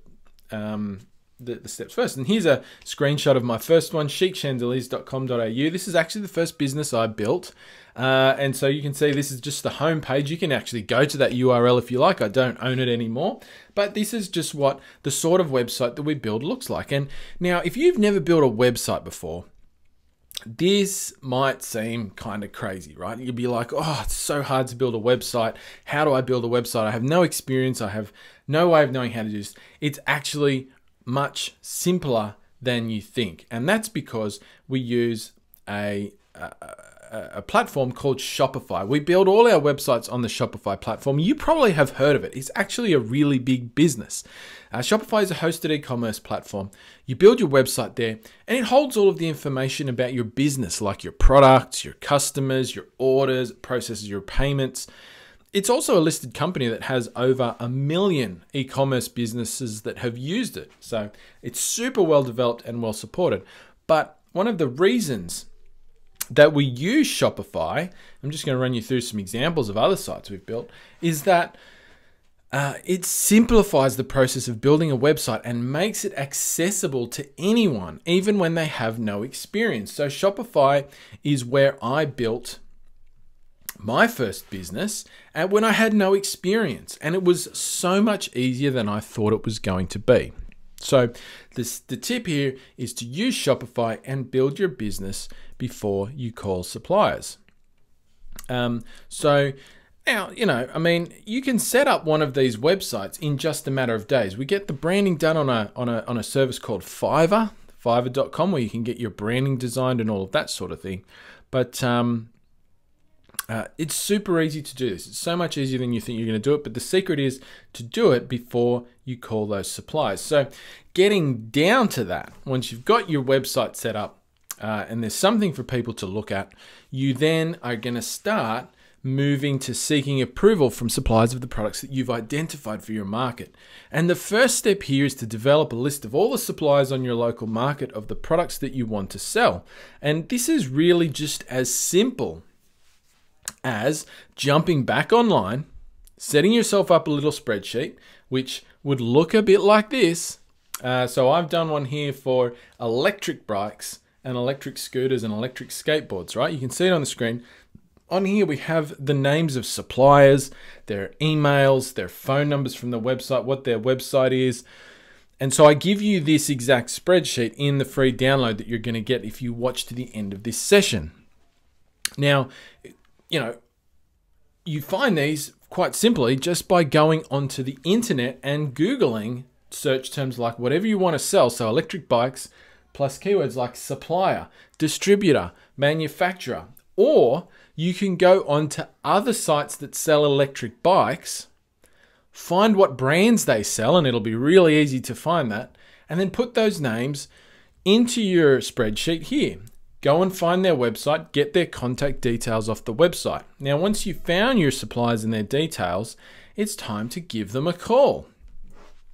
the um, the, the steps first. And here's a screenshot of my first one, chic chandeliers dot com dot A U. This is actually the first business I built. Uh, and so you can see this is just the home page. You can actually go to that U R L if you like. I don't own it anymore. But this is just what the sort of website that we build looks like. And now if you've never built a website before, this might seem kind of crazy, right? You'd be like, oh, it's so hard to build a website. How do I build a website? I have no experience. I have no way of knowing how to do this. It's actually much simpler than you think. And that's because we use a, a, a platform called Shopify. We build all our websites on the Shopify platform. You probably have heard of it. It's actually a really big business. Uh, Shopify is a hosted e-commerce platform. You build your website there and it holds all of the information about your business, like your products, your customers, your orders, processes, your payments. It's also a listed company that has over a million e-commerce businesses that have used it. So it's super well developed and well supported. But one of the reasons that we use Shopify, I'm just going to run you through some examples of other sites we've built, is that uh, it simplifies the process of building a website and makes it accessible to anyone, even when they have no experience. So Shopify is where I built my first business and when I had no experience, and it was so much easier than I thought it was going to be. So this, the tip here is to use Shopify and build your business before you call suppliers. Um, so now, you know, I mean, you can set up one of these websites in just a matter of days. We get the branding done on a, on a, on a service called Fiverr, fiverr dot com, where you can get your branding designed and all of that sort of thing. But, um, Uh, it's super easy to do this. It's so much easier than you think you're going to do it, but the secret is to do it before you call those suppliers. So getting down to that, once you've got your website set up uh, and there's something for people to look at, you then are going to start moving to seeking approval from suppliers of the products that you've identified for your market. And the first step here is to develop a list of all the suppliers on your local market of the products that you want to sell. And this is really just as simple as jumping back online, setting yourself up a little spreadsheet, which would look a bit like this. Uh, so I've done one here for electric bikes and electric scooters and electric skateboards, right? You can see it on the screen. On here, we have the names of suppliers, their emails, their phone numbers from the website, what their website is. And so I give you this exact spreadsheet in the free download that you're going to get if you watch to the end of this session. Now, you know, you find these quite simply just by going onto the internet and Googling search terms like whatever you want to sell. So electric bikes plus keywords like supplier, distributor, manufacturer, or you can go onto other sites that sell electric bikes, find what brands they sell, and it'll be really easy to find that, and then put those names into your spreadsheet here. Go and find their website, get their contact details off the website. Now, once you've found your suppliers and their details, it's time to give them a call.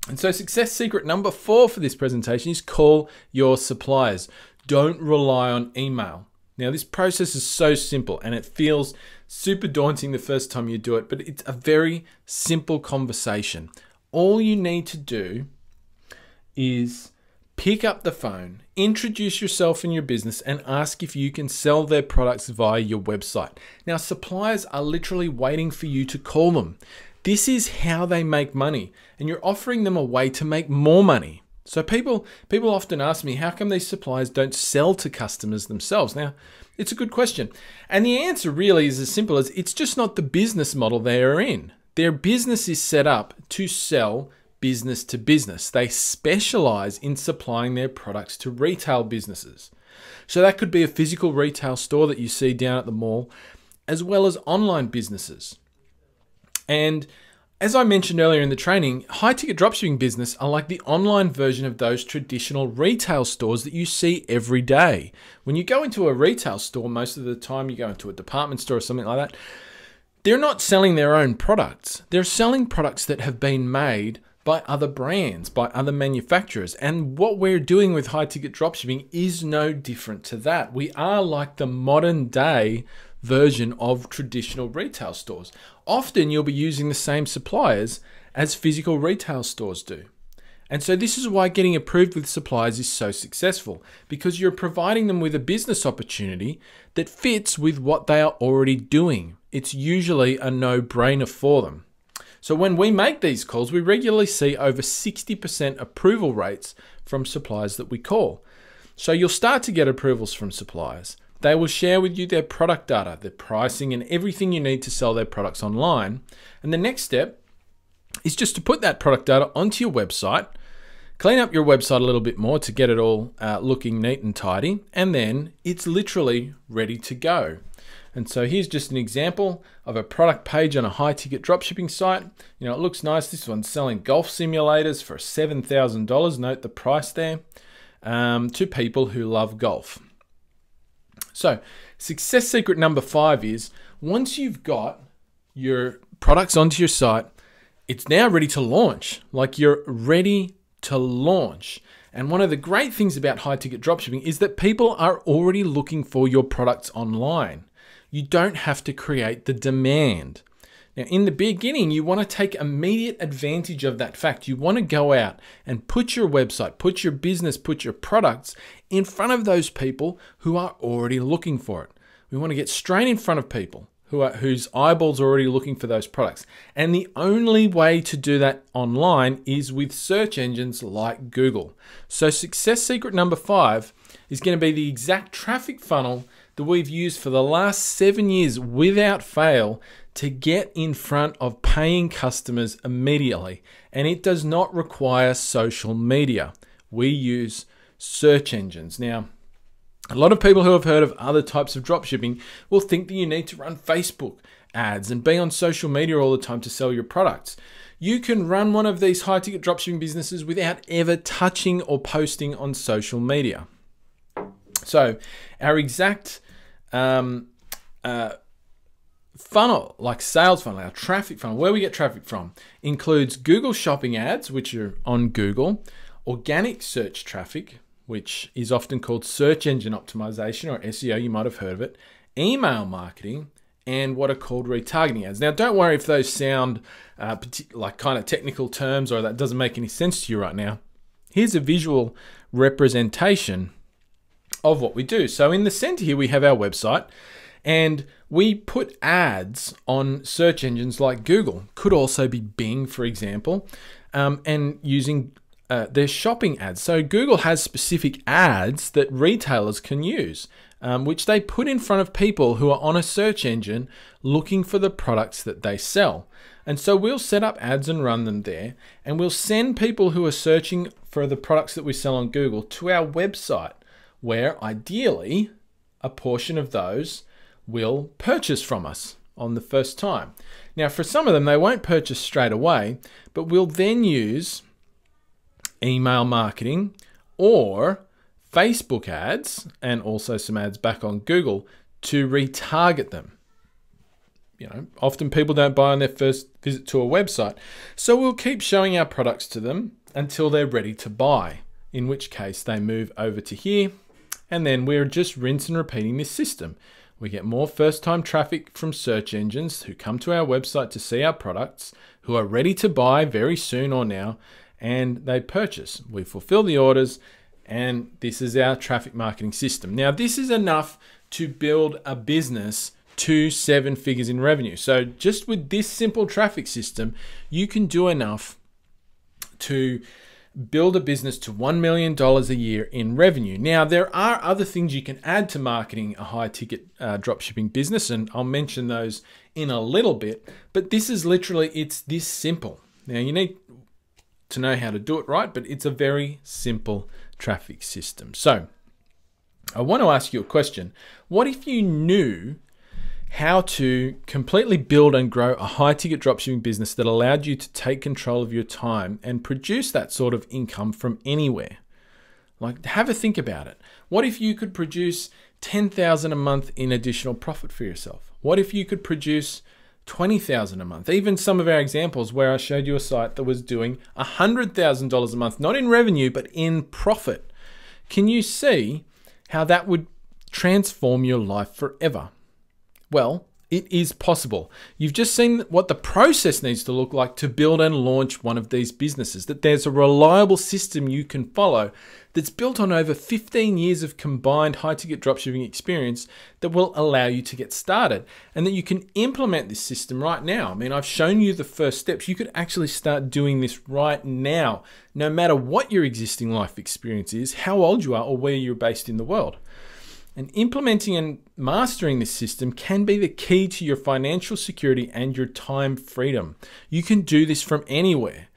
And so success secret number four for this presentation is call your suppliers. Don't rely on email. Now, this process is so simple and it feels super daunting the first time you do it, but it's a very simple conversation. All you need to do is pick up the phone, introduce yourself and your business, and ask if you can sell their products via your website. Now, suppliers are literally waiting for you to call them. This is how they make money, and you're offering them a way to make more money. So people, people often ask me, how come these suppliers don't sell to customers themselves? Now, it's a good question. And the answer really is as simple as it's just not the business model they are in. Their business is set up to sell business to business. They specialize in supplying their products to retail businesses. So that could be a physical retail store that you see down at the mall, as well as online businesses. And as I mentioned earlier in the training, high-ticket dropshipping business are like the online version of those traditional retail stores that you see every day. When you go into a retail store, most of the time you go into a department store or something like that, they're not selling their own products. They're selling products that have been made by other brands, by other manufacturers. And what we're doing with high-ticket dropshipping is no different to that. We are like the modern day version of traditional retail stores. Often you'll be using the same suppliers as physical retail stores do. And so this is why getting approved with suppliers is so successful, because you're providing them with a business opportunity that fits with what they are already doing. It's usually a no-brainer for them. So when we make these calls, we regularly see over sixty percent approval rates from suppliers that we call. So you'll start to get approvals from suppliers. They will share with you their product data, their pricing, and everything you need to sell their products online. And the next step is just to put that product data onto your website, clean up your website a little bit more to get it all uh, looking neat and tidy, and then it's literally ready to go. And so here's just an example of a product page on a high-ticket dropshipping site. You know, it looks nice. This one's selling golf simulators for seven thousand dollars. Note the price there, um, to people who love golf. So success secret number five is, once you've got your products onto your site, it's now ready to launch. Like, you're ready to launch. And one of the great things about high-ticket dropshipping is that people are already looking for your products online. You don't have to create the demand. Now, in the beginning, you want to take immediate advantage of that fact. You want to go out and put your website, put your business, put your products in front of those people who are already looking for it. We want to get straight in front of people who are, whose eyeballs are already looking for those products. And the only way to do that online is with search engines like Google. So success secret number five is going to be the exact traffic funnel that we've used for the last seven years without fail to get in front of paying customers immediately. And it does not require social media. We use search engines. Now, a lot of people who have heard of other types of dropshipping will think that you need to run Facebook ads and be on social media all the time to sell your products. You can run one of these high-ticket dropshipping businesses without ever touching or posting on social media. So our exact Um, uh, funnel, like sales funnel, our traffic funnel, where we get traffic from, includes Google Shopping ads, which are on Google, organic search traffic, which is often called search engine optimization, or S E O, you might have heard of it, email marketing, and what are called retargeting ads. Now, don't worry if those sound uh, like kind of technical terms, or that doesn't make any sense to you right now. Here's a visual representation of what we do. So in the center here, we have our website, and we put ads on search engines like Google, could also be Bing, for example, um, and using uh, their shopping ads. So Google has specific ads that retailers can use, um, which they put in front of people who are on a search engine looking for the products that they sell. And so we'll set up ads and run them there, and we'll send people who are searching for the products that we sell on Google to our website, where ideally a portion of those will purchase from us on the first time. Now, for some of them, they won't purchase straight away, but we'll then use email marketing or Facebook ads, and also some ads back on Google, to retarget them. You know, often people don't buy on their first visit to a website, so we'll keep showing our products to them until they're ready to buy, in which case they move over to here. And then we're just rinse and repeating this system. We get more first-time traffic from search engines who come to our website to see our products, who are ready to buy very soon or now, and they purchase. We fulfill the orders, and this is our traffic marketing system. Now, this is enough to build a business to seven figures in revenue. So just with this simple traffic system, you can do enough to build a business to one million dollars a year in revenue. Now, there are other things you can add to marketing a high ticket uh, dropshipping business, and I'll mention those in a little bit, but this is literally, it's this simple. Now, you need to know how to do it right, but it's a very simple traffic system. So I want to ask you a question. What if you knew how to completely build and grow a high-ticket dropshipping business that allowed you to take control of your time and produce that sort of income from anywhere? Like, have a think about it. What if you could produce ten thousand dollars a month in additional profit for yourself? What if you could produce twenty thousand dollars a month? Even some of our examples where I showed you a site that was doing one hundred thousand dollars a month, not in revenue, but in profit. Can you see how that would transform your life forever? Well, it is possible. You've just seen what the process needs to look like to build and launch one of these businesses, that there's a reliable system you can follow that's built on over fifteen years of combined high-ticket dropshipping experience that will allow you to get started, and that you can implement this system right now. I mean, I've shown you the first steps. You could actually start doing this right now, no matter what your existing life experience is, how old you are, or where you're based in the world. And implementing and mastering this system can be the key to your financial security and your time freedom. You can do this from anywhere.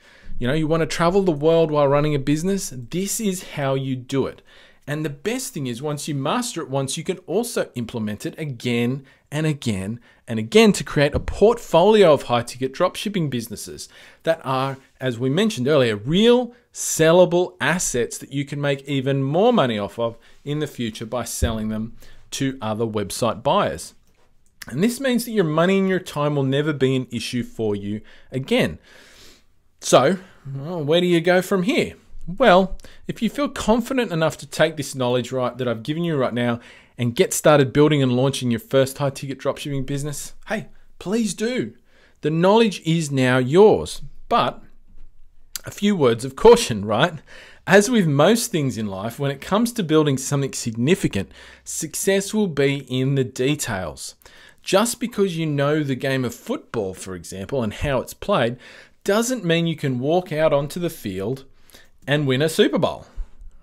You know, you want to travel the world while running a business? This is how you do it. And the best thing is, once you master it once, you can also implement it again and again and again to create a portfolio of high-ticket dropshipping businesses that are, as we mentioned earlier, real sellable assets that you can make even more money off of in the future by selling them to other website buyers. And this means that your money and your time will never be an issue for you again. So, well, where do you go from here? Well, if you feel confident enough to take this knowledge right that I've given you right now and get started building and launching your first high-ticket dropshipping business, hey, please do. The knowledge is now yours, but a few words of caution, right? As with most things in life, when it comes to building something significant, success will be in the details. Just because you know the game of football, for example, and how it's played, doesn't mean you can walk out onto the field and win a Super Bowl,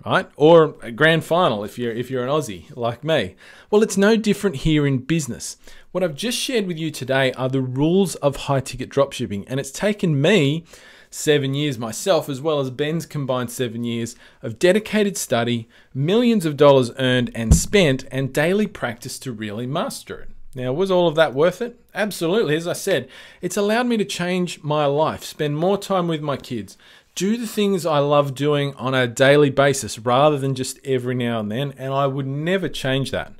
right? Or a grand final if you're, if you're an Aussie like me. Well, it's no different here in business. What I've just shared with you today are the rules of high-ticket dropshipping, and it's taken me seven years myself, as well as Ben's combined seven years of dedicated study, millions of dollars earned and spent, and daily practice to really master it. Now, was all of that worth it? Absolutely. As I said, it's allowed me to change my life, spend more time with my kids, do the things I love doing on a daily basis rather than just every now and then, and I would never change that.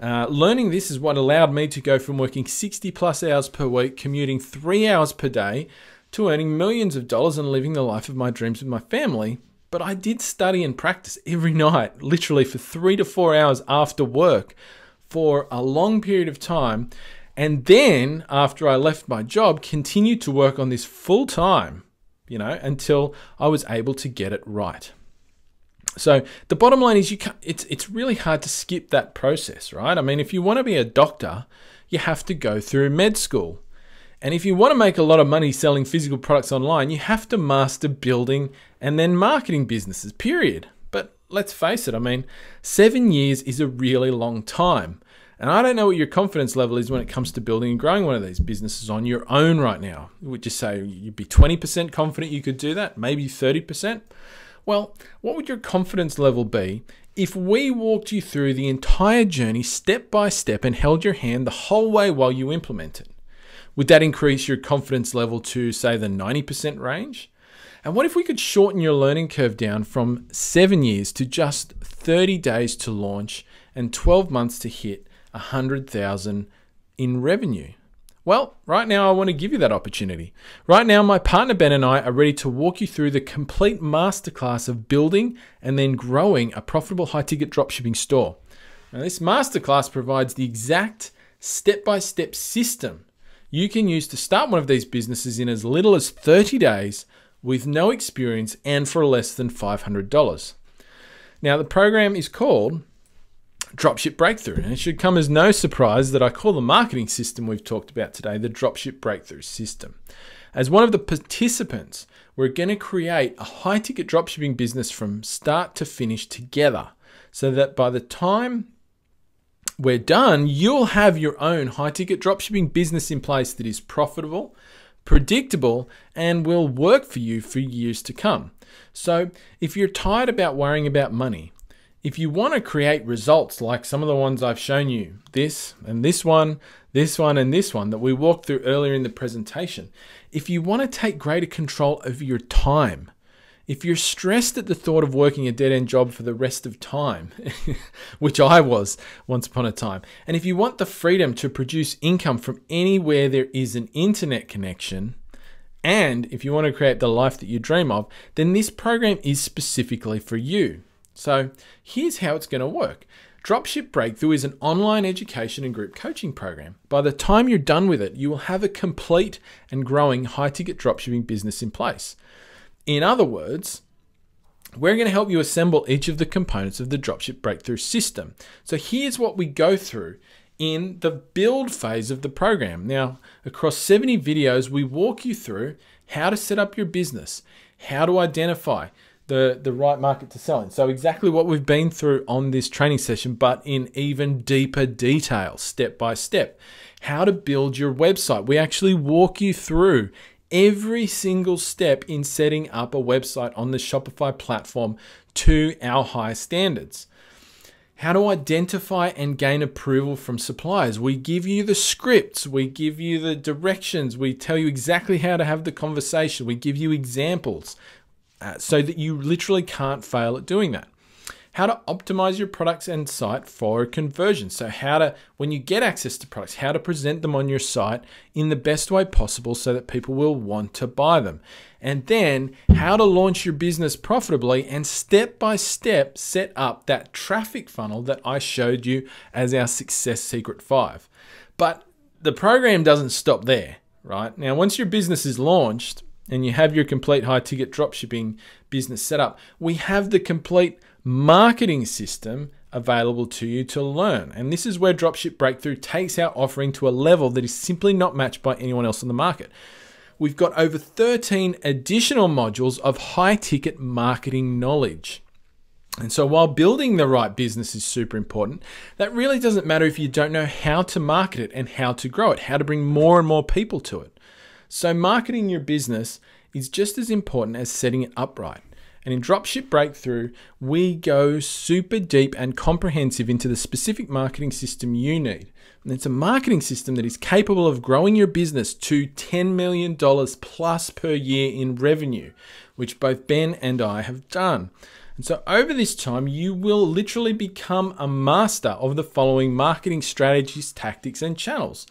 Uh, learning this is what allowed me to go from working sixty plus hours per week, commuting three hours per day, to earning millions of dollars and living the life of my dreams with my family. But I did study and practice every night, literally for three to four hours after work for a long period of time. And then after I left my job, continued to work on this full time, you know, until I was able to get it right. So the bottom line is, you can't, it's, it's really hard to skip that process, right? I mean, if you want to be a doctor, you have to go through med school. And if you want to make a lot of money selling physical products online, you have to master building and then marketing businesses, period. But let's face it, I mean, seven years is a really long time. And I don't know what your confidence level is when it comes to building and growing one of these businesses on your own right now. Would you say you'd be twenty percent confident you could do that? Maybe thirty percent? Well, what would your confidence level be if we walked you through the entire journey step by step and held your hand the whole way while you implement it? Would that increase your confidence level to, say, the ninety percent range? And what if we could shorten your learning curve down from seven years to just thirty days to launch and twelve months to hit one hundred thousand dollars in revenue? Well, right now I want to give you that opportunity. Right now, my partner Ben and I are ready to walk you through the complete masterclass of building and then growing a profitable high-ticket dropshipping store. Now, this masterclass provides the exact step-by-step system you can use to start one of these businesses in as little as thirty days with no experience and for less than five hundred dollars. Now, the program is called Dropship Breakthrough. And it should come as no surprise that I call the marketing system we've talked about today the Dropship Breakthrough system. As one of the participants, we're going to create a high-ticket dropshipping business from start to finish together, so that by the time we're done, you'll have your own high-ticket dropshipping business in place that is profitable, predictable, and will work for you for years to come. So if you're tired about worrying about money, if you want to create results like some of the ones I've shown you, this and this one, this one and this one that we walked through earlier in the presentation, if you want to take greater control over your time, if you're stressed at the thought of working a dead-end job for the rest of time, which I was once upon a time, and if you want the freedom to produce income from anywhere there is an internet connection, and if you want to create the life that you dream of, then this program is specifically for you. So here's how it's going to work. Dropship Breakthrough is an online education and group coaching program. By the time you're done with it, you will have a complete and growing high-ticket dropshipping business in place. In other words, we're going to help you assemble each of the components of the Dropship Breakthrough system. So here's what we go through in the build phase of the program. Now, across seventy videos, we walk you through how to set up your business, how to identify the, the right market to sell in. So exactly what we've been through on this training session, but in even deeper detail, step by step. How to build your website. We actually walk you through every single step in setting up a website on the Shopify platform to our high standards. How to identify and gain approval from suppliers. We give you the scripts, we give you the directions, we tell you exactly how to have the conversation, we give you examples uh, so that you literally can't fail at doing that. How to optimize your products and site for conversion. So how to, when you get access to products, how to present them on your site in the best way possible so that people will want to buy them. And then how to launch your business profitably and step by step set up that traffic funnel that I showed you as our Success Secret five. But the program doesn't stop there, right? Now, once your business is launched and you have your complete high-ticket dropshipping business set up, we have the complete marketing system available to you to learn. And this is where Dropship Breakthrough takes our offering to a level that is simply not matched by anyone else on the market. We've got over thirteen additional modules of high-ticket marketing knowledge. And so while building the right business is super important, that really doesn't matter if you don't know how to market it and how to grow it, how to bring more and more people to it. So marketing your business is just as important as setting it up right. And in Dropship Breakthrough, we go super deep and comprehensive into the specific marketing system you need. And it's a marketing system that is capable of growing your business to ten million dollars plus per year in revenue, which both Ben and I have done. And so over this time, you will literally become a master of the following marketing strategies, tactics, and channels.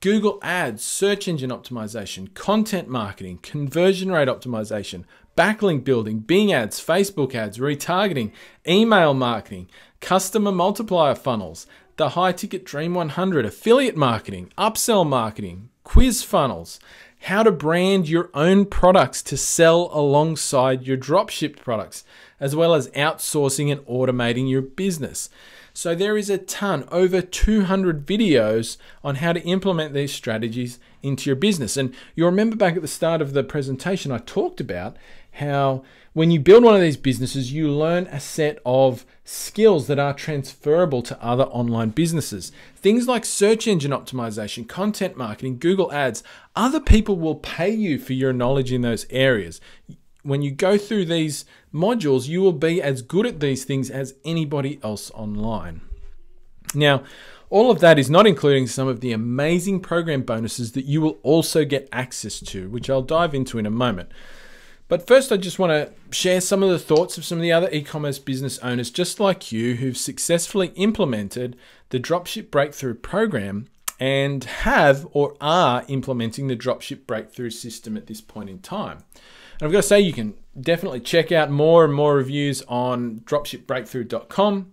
Google Ads, search engine optimization, content marketing, conversion rate optimization, backlink building, Bing ads, Facebook ads, retargeting, email marketing, customer multiplier funnels, the high ticket Dream one hundred, affiliate marketing, upsell marketing, quiz funnels, how to brand your own products to sell alongside your dropship products, as well as outsourcing and automating your business. So there is a ton, over two hundred videos on how to implement these strategies into your business. And you'll remember back at the start of the presentation, I talked about how when you build one of these businesses, you learn a set of skills that are transferable to other online businesses. Things like search engine optimization, content marketing, Google Ads, other people will pay you for your knowledge in those areas. When you go through these modules, you will be as good at these things as anybody else online. Now, all of that is not including some of the amazing program bonuses that you will also get access to, which I'll dive into in a moment. But first, I just want to share some of the thoughts of some of the other e-commerce business owners just like you who've successfully implemented the Dropship Breakthrough program and have or are implementing the Dropship Breakthrough system at this point in time. And I've got to say, you can definitely check out more and more reviews on dropship breakthrough dot com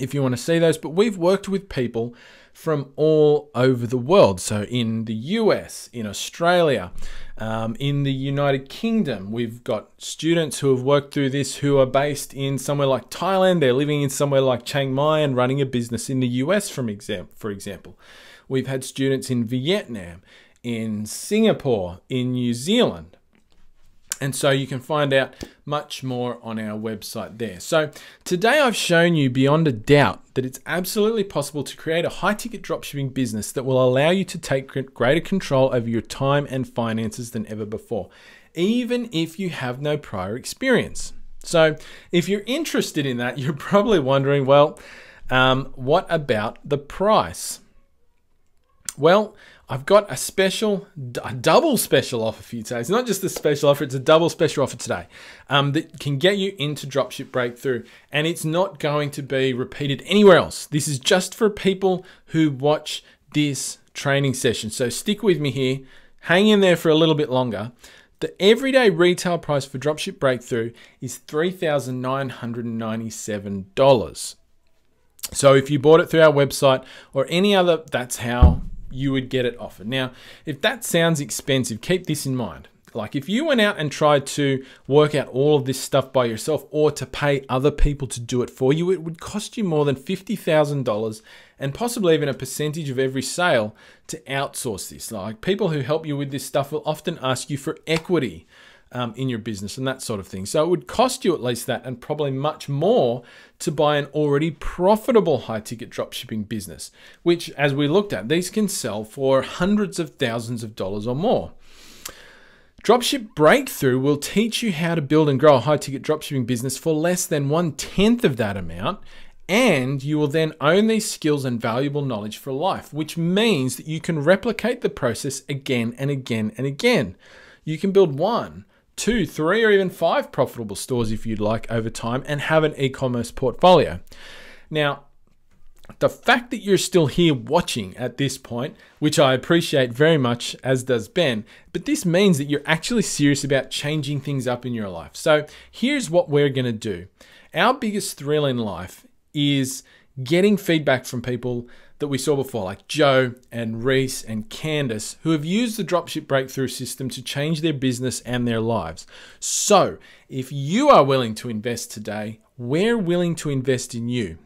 if you want to see those. But we've worked with people from all over the world. So in the U S, in Australia, um, in the United Kingdom, we've got students who have worked through this who are based in somewhere like Thailand. They're living in somewhere like Chiang Mai and running a business in the U S, from exam- for example. We've had students in Vietnam, in Singapore, in New Zealand. And so you can find out much more on our website there. So today I've shown you beyond a doubt that it's absolutely possible to create a high-ticket dropshipping business that will allow you to take greater control over your time and finances than ever before, even if you have no prior experience. So if you're interested in that, you're probably wondering, well, um, what about the price? Well, I've got a special, a double special offer for you today. It's not just a special offer, it's a double special offer today um, that can get you into Dropship Breakthrough, and it's not going to be repeated anywhere else. This is just for people who watch this training session. So stick with me here, hang in there for a little bit longer. The everyday retail price for Dropship Breakthrough is three thousand nine hundred ninety-seven dollars. So if you bought it through our website or any other, that's how you would get it offered. Now, if that sounds expensive, keep this in mind. Like if you went out and tried to work out all of this stuff by yourself or to pay other people to do it for you, it would cost you more than fifty thousand dollars and possibly even a percentage of every sale to outsource this. Like people who help you with this stuff will often ask you for equity Um, in your business and that sort of thing. So it would cost you at least that and probably much more to buy an already profitable high-ticket dropshipping business, which, as we looked at, these can sell for hundreds of thousands of dollars or more. Dropship Breakthrough will teach you how to build and grow a high-ticket dropshipping business for less than one-tenth of that amount, and you will then own these skills and valuable knowledge for life, which means that you can replicate the process again and again and again. You can build one, two, three, or even five profitable stores if you'd like over time and have an e-commerce portfolio. Now, the fact that you're still here watching at this point, which I appreciate very much, as does Ben, but this means that you're actually serious about changing things up in your life. So here's what we're gonna do. Our biggest thrill in life is getting feedback from people that we saw before, like Joe and Reese and Candace, who have used the Dropship Breakthrough system to change their business and their lives. So if you are willing to invest today, we're willing to invest in you.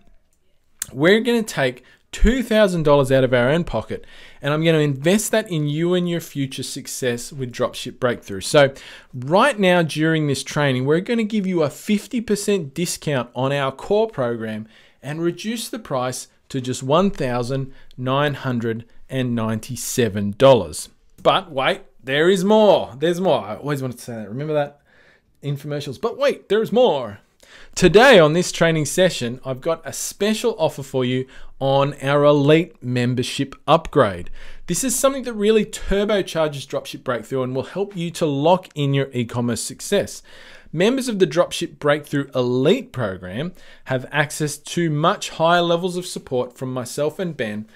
We're going to take two thousand dollars out of our own pocket, and I'm going to invest that in you and your future success with Dropship Breakthrough. So right now during this training, we're going to give you a fifty percent discount on our core program and reduce the price to just one thousand nine hundred ninety-seven dollars. But wait, there is more. There's more. I always wanted to say that. Remember that? Infomercials. But wait, there is more. Today on this training session, I've got a special offer for you on our Elite membership upgrade. This is something that really turbocharges Dropship Breakthrough and will help you to lock in your e-commerce success. Members of the Dropship Breakthrough Elite program have access to much higher levels of support from myself and Ben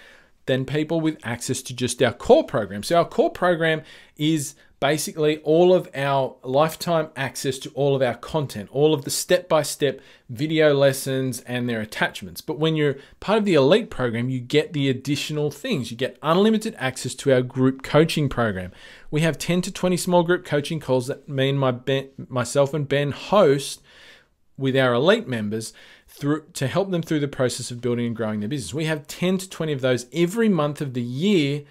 than people with access to just our core program. So our core program is basically all of our lifetime access to all of our content, all of the step-by-step video lessons and their attachments. But when you're part of the Elite program, you get the additional things. You get unlimited access to our group coaching program. We have ten to twenty small group coaching calls that me and my Ben, myself and Ben host with our Elite members through to help them through the process of building and growing their business. We have ten to twenty of those every month of the year.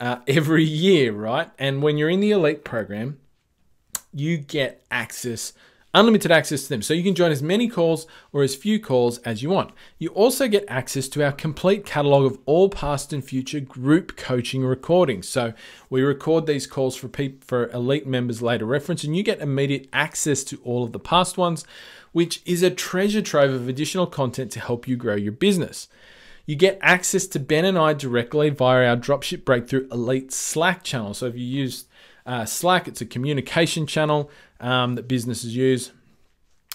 Uh, every year, right? And when you're in the Elite program, you get access, unlimited access to them. So you can join as many calls or as few calls as you want. You also get access to our complete catalog of all past and future group coaching recordings. So we record these calls for people, for Elite members later reference, and you get immediate access to all of the past ones, which is a treasure trove of additional content to help you grow your business. You get access to Ben and I directly via our Dropship Breakthrough Elite Slack channel. So if you use uh, Slack, it's a communication channel um, that businesses use.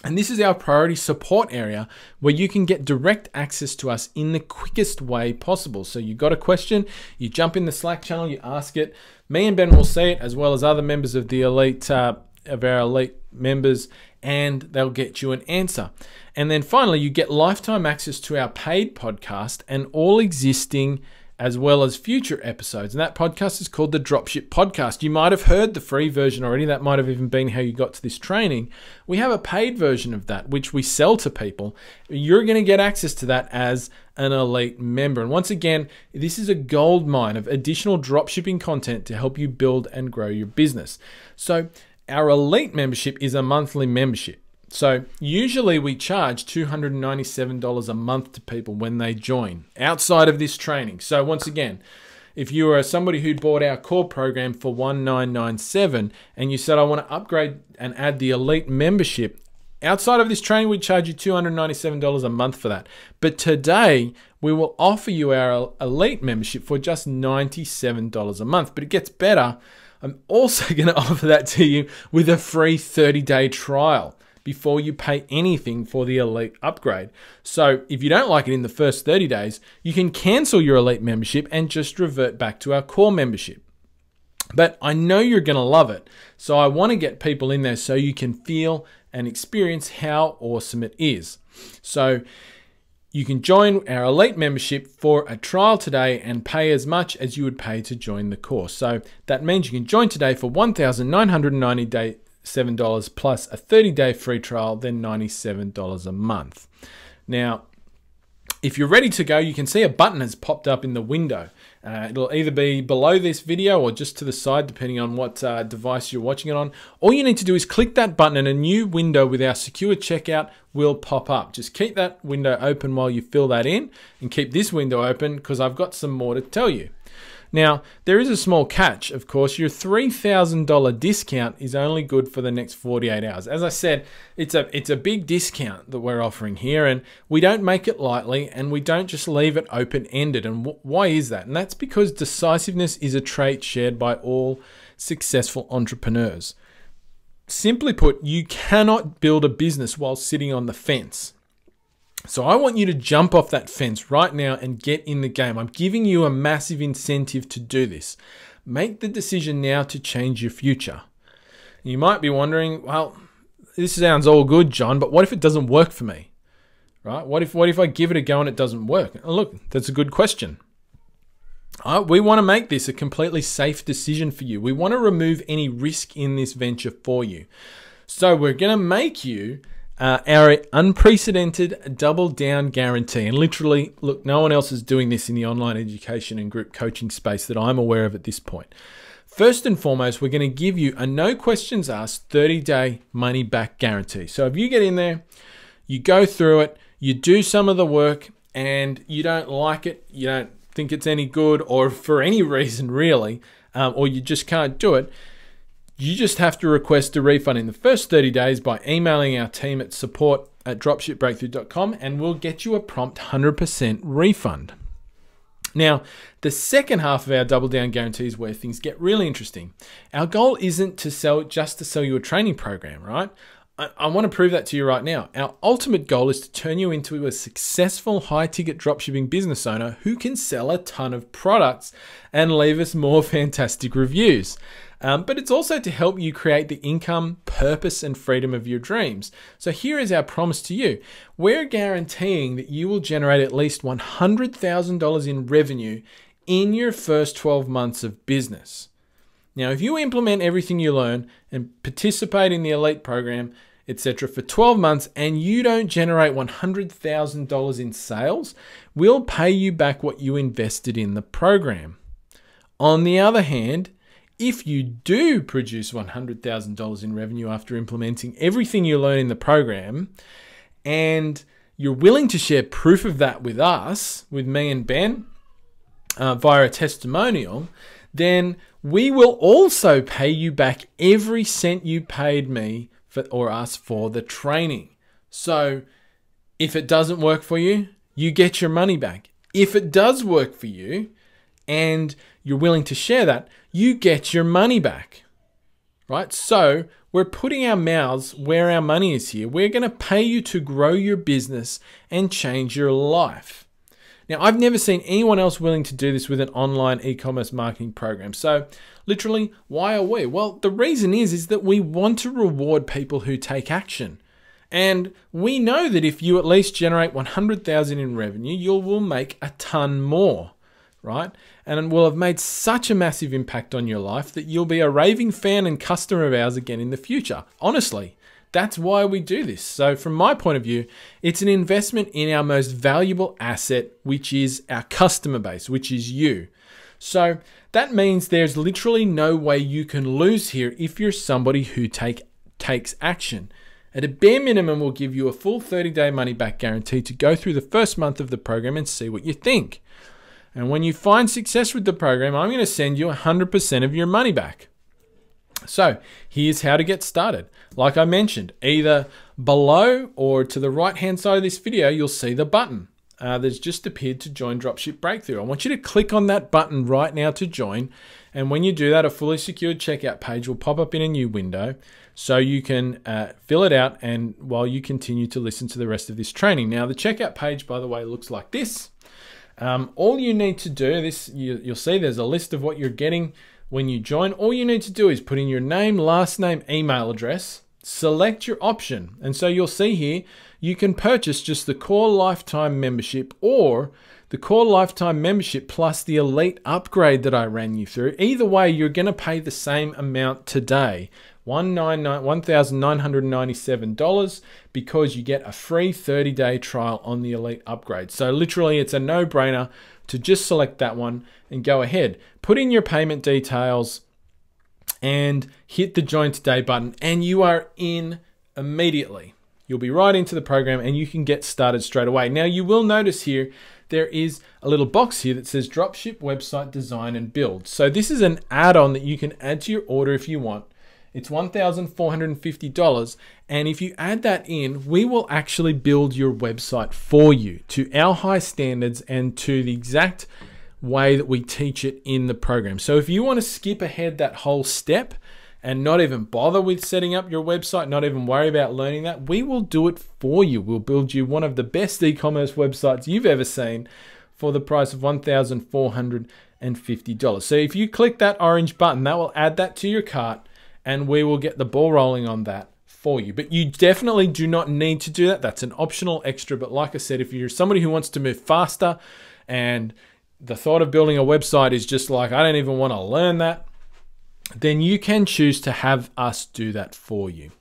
And this is our priority support area where you can get direct access to us in the quickest way possible. So you've got a question, you jump in the Slack channel, you ask it. Me and Ben will see it, as well as other members of the Elite, uh, of our Elite members, and they'll get you an answer. And then finally, you get lifetime access to our paid podcast and all existing as well as future episodes. And that podcast is called the Dropship Podcast. You might have heard the free version already. That might have even been how you got to this training. We have a paid version of that, which we sell to people. You're going to get access to that as an elite member. And once again, this is a gold mine of additional dropshipping content to help you build and grow your business. So our elite membership is a monthly membership. So usually we charge two hundred ninety-seven dollars a month to people when they join outside of this training. So once again, if you are somebody who bought our core program for one thousand nine hundred ninety-seven dollars and you said, I want to upgrade and add the elite membership, outside of this training, we charge you two hundred ninety-seven dollars a month for that. But today we will offer you our elite membership for just ninety-seven dollars a month, but it gets better. I'm also going to offer that to you with a free thirty day trial before you pay anything for the elite upgrade. So if you don't like it in the first thirty days, you can cancel your elite membership and just revert back to our core membership. But I know you're gonna love it. So I wanna get people in there so you can feel and experience how awesome it is. So you can join our elite membership for a trial today and pay as much as you would pay to join the course. So that means you can join today for one thousand nine hundred ninety dollars seven dollars plus a thirty day free trial, then ninety-seven dollars a month. Now, if you're ready to go, you can see a button has popped up in the window. Uh, it'll either be below this video or just to the side, depending on what uh, device you're watching it on. All you need to do is click that button and a new window with our secure checkout will pop up. Just keep that window open while you fill that in and keep this window open because I've got some more to tell you. Now, there is a small catch, of course. Your three thousand dollar discount is only good for the next forty-eight hours. As I said, it's a, it's a big discount that we're offering here, and we don't make it lightly, and we don't just leave it open-ended. And wh- why is that? And that's because decisiveness is a trait shared by all successful entrepreneurs. Simply put, you cannot build a business while sitting on the fence. So I want you to jump off that fence right now and get in the game. I'm giving you a massive incentive to do this. Make the decision now to change your future. You might be wondering, well, this sounds all good, John, but what if it doesn't work for me? Right? What if what if I give it a go and it doesn't work? Oh, look, that's a good question. All right, we want to make this a completely safe decision for you. We want to remove any risk in this venture for you. So we're going to make you Uh, our unprecedented double down guarantee. And literally, look, no one else is doing this in the online education and group coaching space that I'm aware of at this point. First and foremost, we're going to give you a no questions asked thirty day money back guarantee. So if you get in there, you go through it, you do some of the work and you don't like it, you don't think it's any good or for any reason really, um, or you just can't do it, you just have to request a refund in the first thirty days by emailing our team at support at dropship breakthrough dot com and we'll get you a prompt one hundred percent refund. Now, the second half of our double down guarantee is where things get really interesting. Our goal isn't to sell just to sell you a training program, right? I, I want to prove that to you right now. Our ultimate goal is to turn you into a successful high ticket dropshipping business owner who can sell a ton of products and leave us more fantastic reviews. Um, but it's also to help you create the income, purpose, and freedom of your dreams. So here is our promise to you. We're guaranteeing that you will generate at least one hundred thousand dollars in revenue in your first twelve months of business. Now, if you implement everything you learn and participate in the elite program, et cetera for twelve months and you don't generate one hundred thousand dollars in sales, we'll pay you back what you invested in the program. On the other hand, if you do produce one hundred thousand dollars in revenue after implementing everything you learn in the program, and you're willing to share proof of that with us, with me and Ben, uh, via a testimonial, then we will also pay you back every cent you paid me for, or us for the training. So if it doesn't work for you, you get your money back. If it does work for you, and you're willing to share that, you get your money back, right? So we're putting our mouths where our money is here. We're going to pay you to grow your business and change your life. Now, I've never seen anyone else willing to do this with an online e-commerce marketing program. So literally, why are we? Well, the reason is, is that we want to reward people who take action. And we know that if you at least generate one hundred thousand in revenue, you will make a ton more. right? And it will have made such a massive impact on your life that you'll be a raving fan and customer of ours again in the future. Honestly, that's why we do this. So from my point of view, it's an investment in our most valuable asset, which is our customer base, which is you. So that means there's literally no way you can lose here if you're somebody who take takes action. At a bare minimum, we'll give you a full thirty day money back guarantee to go through the first month of the program and see what you think. And when you find success with the program, I'm going to send you one hundred percent of your money back. So here's how to get started. Like I mentioned, either below or to the right hand side of this video, you'll see the button uh, that's just appeared to join Dropship Breakthrough. I want you to click on that button right now to join. And when you do that, a fully secured checkout page will pop up in a new window. So you can uh, fill it out and while you continue to listen to the rest of this training. Now the checkout page, by the way, looks like this. Um, all you need to do, this you, you'll see there's a list of what you're getting when you join. All you need to do is put in your name, last name, email address, select your option. And so you'll see here, you can purchase just the core lifetime membership or the core lifetime membership plus the elite upgrade that I ran you through. Either way, you're gonna pay the same amount today. one thousand nine hundred ninety-seven dollars because you get a free thirty day trial on the Elite Upgrade. So literally it's a no-brainer to just select that one and go ahead. Put in your payment details and hit the join today button and you are in immediately. You'll be right into the program and you can get started straight away. Now you will notice here, there is a little box here that says Dropship Website Design and Build. So this is an add-on that you can add to your order if you want. It's one thousand four hundred fifty dollars, and if you add that in, we will actually build your website for you to our high standards and to the exact way that we teach it in the program. So if you want to skip ahead that whole step and not even bother with setting up your website, not even worry about learning that, we will do it for you. We'll build you one of the best e-commerce websites you've ever seen for the price of one thousand four hundred fifty dollars. So if you click that orange button, that will add that to your cart, and we will get the ball rolling on that for you. But you definitely do not need to do that. That's an optional extra. But like I said, if you're somebody who wants to move faster and the thought of building a website is just like, I don't even want to learn that, then you can choose to have us do that for you.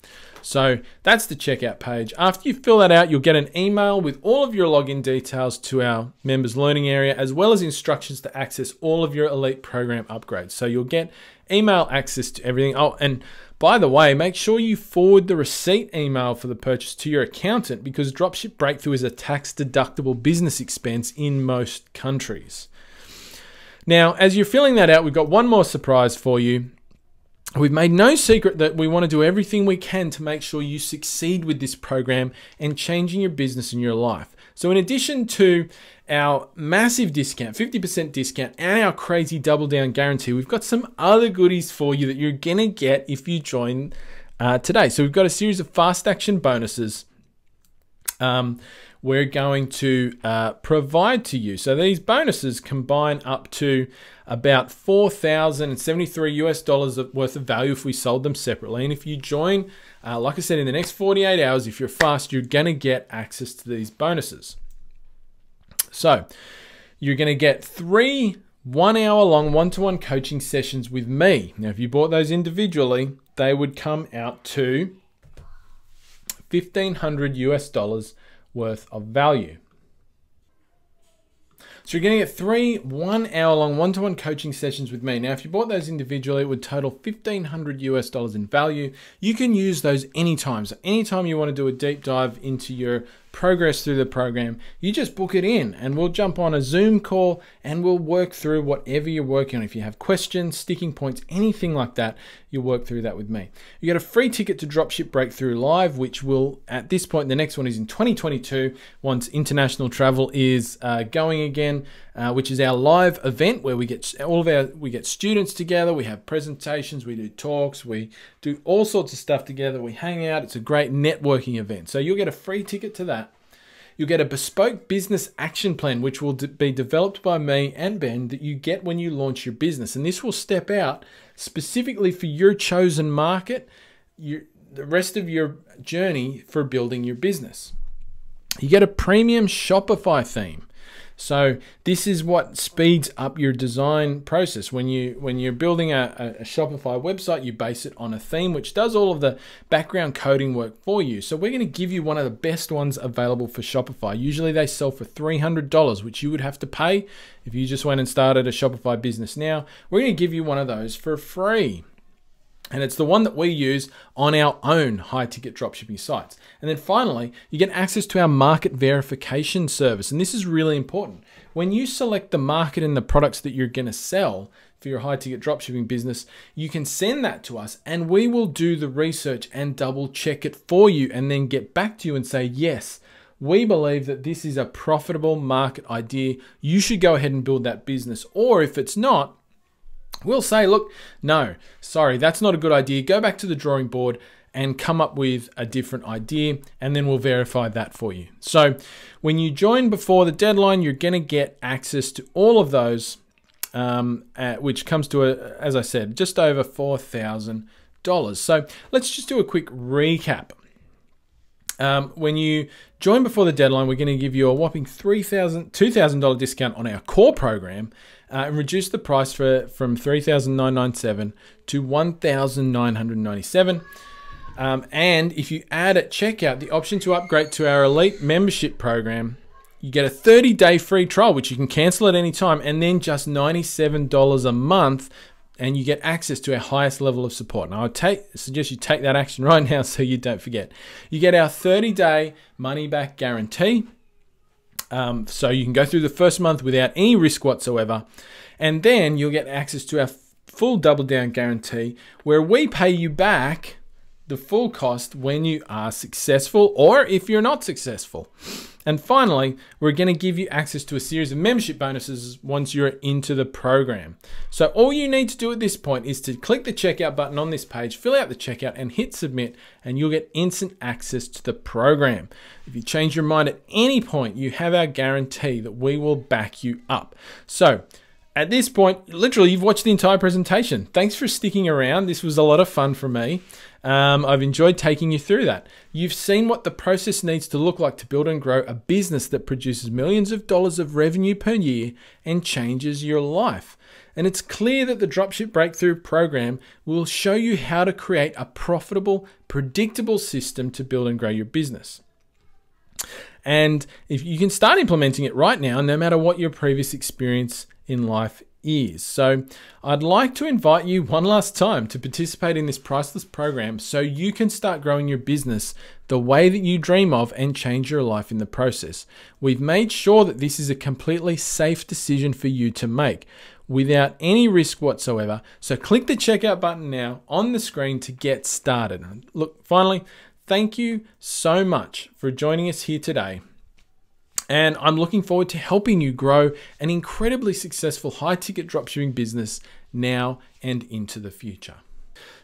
So that's the checkout page. After you fill that out, you'll get an email with all of your login details to our members learning area, as well as instructions to access all of your elite program upgrades. So you'll get email access to everything. Oh, and by the way, make sure you forward the receipt email for the purchase to your accountant because Dropship Breakthrough is a tax deductible business expense in most countries. Now, as you're filling that out, we've got one more surprise for you. We've made no secret that we want to do everything we can to make sure you succeed with this program and changing your business and your life. So in addition to our massive discount, fifty percent discount, and our crazy double down guarantee, we've got some other goodies for you that you're going to get if you join uh, today. So we've got a series of fast action bonuses um, we're going to uh, provide to you. So these bonuses combine up to about four thousand seventy-three US dollars worth of value if we sold them separately. And if you join, uh, like I said, in the next forty-eight hours, if you're fast, you're gonna get access to these bonuses. So you're gonna get three one hour long one-to-one coaching sessions with me. Now, if you bought those individually, they would come out to fifteen hundred US dollars worth of value. So you're gonna get three one hour long one-to-one coaching sessions with me. Now, if you bought those individually, it would total fifteen hundred US dollars in value. You can use those anytime. So anytime you wanna do a deep dive into your progress through the program, you just book it in and we'll jump on a Zoom call and we'll work through whatever you're working on. If you have questions, sticking points, anything like that, you'll work through that with me. You get a free ticket to Dropship Breakthrough Live, which will, at this point, the next one is in twenty twenty-two, once international travel is uh, going again, uh, which is our live event where we get all of our, we get students together, we have presentations, we do talks, we do all sorts of stuff together, we hang out, it's a great networking event. So you'll get a free ticket to that. You'll get a bespoke business action plan, which will be developed by me and Ben that you get when you launch your business. And this will step out specifically for your chosen market, your, the rest of your journey for building your business. You get a premium Shopify theme. So this is what speeds up your design process. When, you, when you're building a, a Shopify website, you base it on a theme, which does all of the background coding work for you. So we're gonna give you one of the best ones available for Shopify. Usually they sell for three hundred dollars, which you would have to pay if you just went and started a Shopify business now. We're gonna give you one of those for free. And it's the one that we use on our own high-ticket dropshipping sites. And then finally, you get access to our market verification service. And this is really important. When you select the market and the products that you're going to sell for your high-ticket dropshipping business, you can send that to us and we will do the research and double-check it for you and then get back to you and say, yes, we believe that this is a profitable market idea. You should go ahead and build that business. Or if it's not, we'll say, look, no, sorry, that's not a good idea. Go back to the drawing board and come up with a different idea, and then we'll verify that for you. So when you join before the deadline, you're going to get access to all of those, um, uh, which comes to, a, as I said, just over four thousand dollars. So let's just do a quick recap. Um, when you join before the deadline, we're going to give you a whopping two thousand dollars discount on our core program uh, and reduce the price for, from three thousand nine hundred ninety-seven dollars to one thousand nine hundred ninety-seven dollars. Um, and if you add at checkout the option to upgrade to our elite membership program, you get a thirty day free trial, which you can cancel at any time, and then just ninety-seven dollars a month, and you get access to our highest level of support. And I would take, suggest you take that action right now so you don't forget. You get our thirty day money-back guarantee. Um, so you can go through the first month without any risk whatsoever. And then you'll get access to our full double down guarantee where we pay you back the full cost when you are successful or if you're not successful. And finally, we're gonna give you access to a series of membership bonuses once you're into the program. So all you need to do at this point is to click the checkout button on this page, fill out the checkout and hit submit, and you'll get instant access to the program. If you change your mind at any point, you have our guarantee that we will back you up. So at this point, literally you've watched the entire presentation. Thanks for sticking around. This was a lot of fun for me. Um, I've enjoyed taking you through that. You've seen what the process needs to look like to build and grow a business that produces millions of dollars of revenue per year and changes your life. And it's clear that the Dropship Breakthrough program will show you how to create a profitable, predictable system to build and grow your business. And if you can start implementing it right now, no matter what your previous experience in life is. Is. So I'd like to invite you one last time to participate in this priceless program so you can start growing your business the way that you dream of and change your life in the process. We've made sure that this is a completely safe decision for you to make without any risk whatsoever. So click the checkout button now on the screen to get started. Look, finally, thank you so much for joining us here today. And I'm looking forward to helping you grow an incredibly successful high-ticket dropshipping business now and into the future.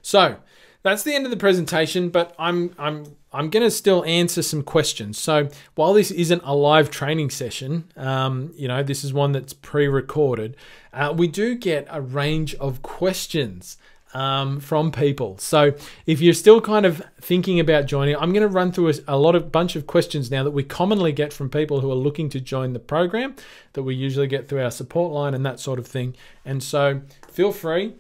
So that's the end of the presentation, but I'm I'm I'm going to still answer some questions. So while this isn't a live training session, um, you know, this is one that's pre-recorded. Uh, we do get a range of questions Um, from people. So if you're still kind of thinking about joining, I'm going to run through a, a lot of bunch of questions now that we commonly get from people who are looking to join the program that we usually get through our support line and that sort of thing. And so feel free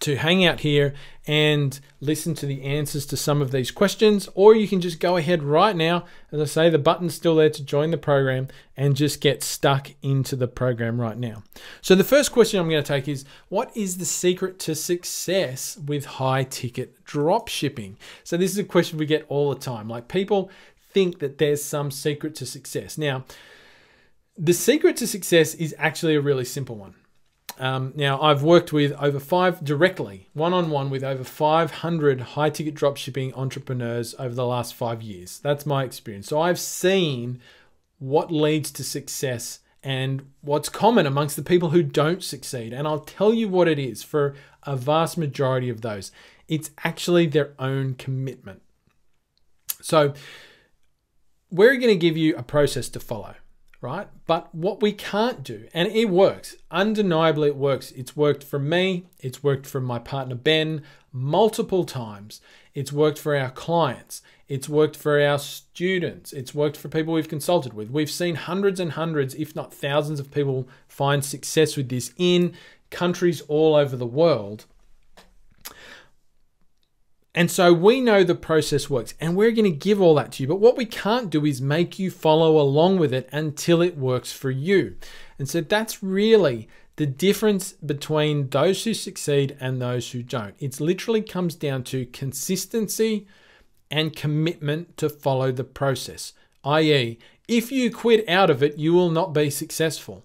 to hang out here and listen to the answers to some of these questions, or you can just go ahead right now. As I say, the button's still there to join the program and just get stuck into the program right now. So the first question I'm going to take is, what is the secret to success with high ticket drop shipping? So this is a question we get all the time. Like, people think that there's some secret to success. Now, the secret to success is actually a really simple one. Um, now, I've worked with over five directly, one-on-one with over five hundred high-ticket dropshipping entrepreneurs over the last five years. That's my experience. So I've seen what leads to success and what's common amongst the people who don't succeed. And I'll tell you what it is for a vast majority of those. It's actually their own commitment. So we're going to give you a process to follow, right? But what we can't do, and it works, undeniably it works. It's worked for me, it's worked for my partner Ben multiple times, it's worked for our clients, It's worked for our students. It's worked for people we've consulted with. We've seen hundreds and hundreds, if not thousands of people find success with this in countries all over the world. And so we know the process works, and we're going to give all that to you. But what we can't do is make you follow along with it until it works for you. And so that's really the difference between those who succeed and those who don't. It literally comes down to consistency and commitment to follow the process, that is, if you quit out of it, you will not be successful.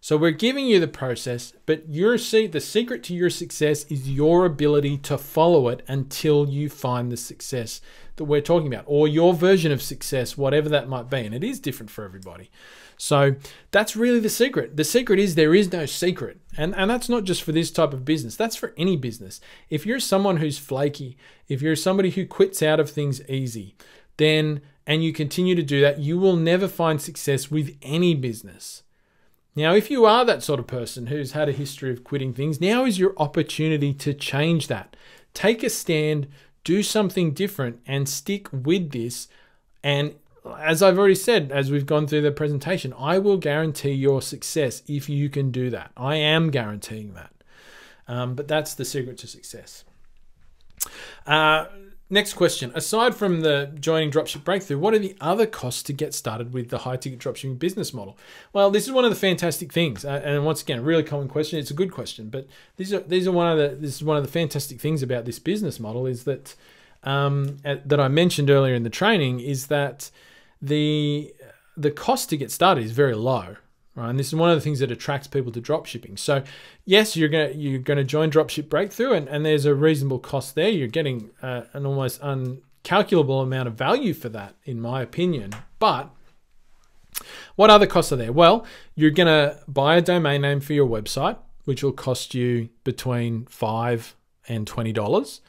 So we're giving you the process, but your see, the secret to your success is your ability to follow it until you find the success that we're talking about, or your version of success, whatever that might be. And it is different for everybody. So that's really the secret. The secret is there is no secret. And, and that's not just for this type of business. That's for any business. If you're someone who's flaky, if you're somebody who quits out of things easy, then, and you continue to do that, you will never find success with any business. Now, if you are that sort of person who's had a history of quitting things, now is your opportunity to change that. Take a stand, do something different, and stick with this. And as I've already said, as we've gone through the presentation, I will guarantee your success if you can do that. I am guaranteeing that. Um, but that's the secret to success. Uh, Next question, aside from the joining Dropship Breakthrough, what are the other costs to get started with the high ticket dropshipping business model? Well, this is one of the fantastic things. Uh, and once again, a really common question. It's a good question, but these are, these are one of the, this is one of the fantastic things about this business model is that, um, at, that I mentioned earlier in the training is that the, the cost to get started is very low. Right? And this is one of the things that attracts people to dropshipping. So yes, you're going to, you're going to join Dropship Breakthrough, and, and there's a reasonable cost there. You're getting uh, an almost uncalculable amount of value for that, in my opinion. But what other costs are there? Well, you're going to buy a domain name for your website, which will cost you between five dollars and twenty dollars.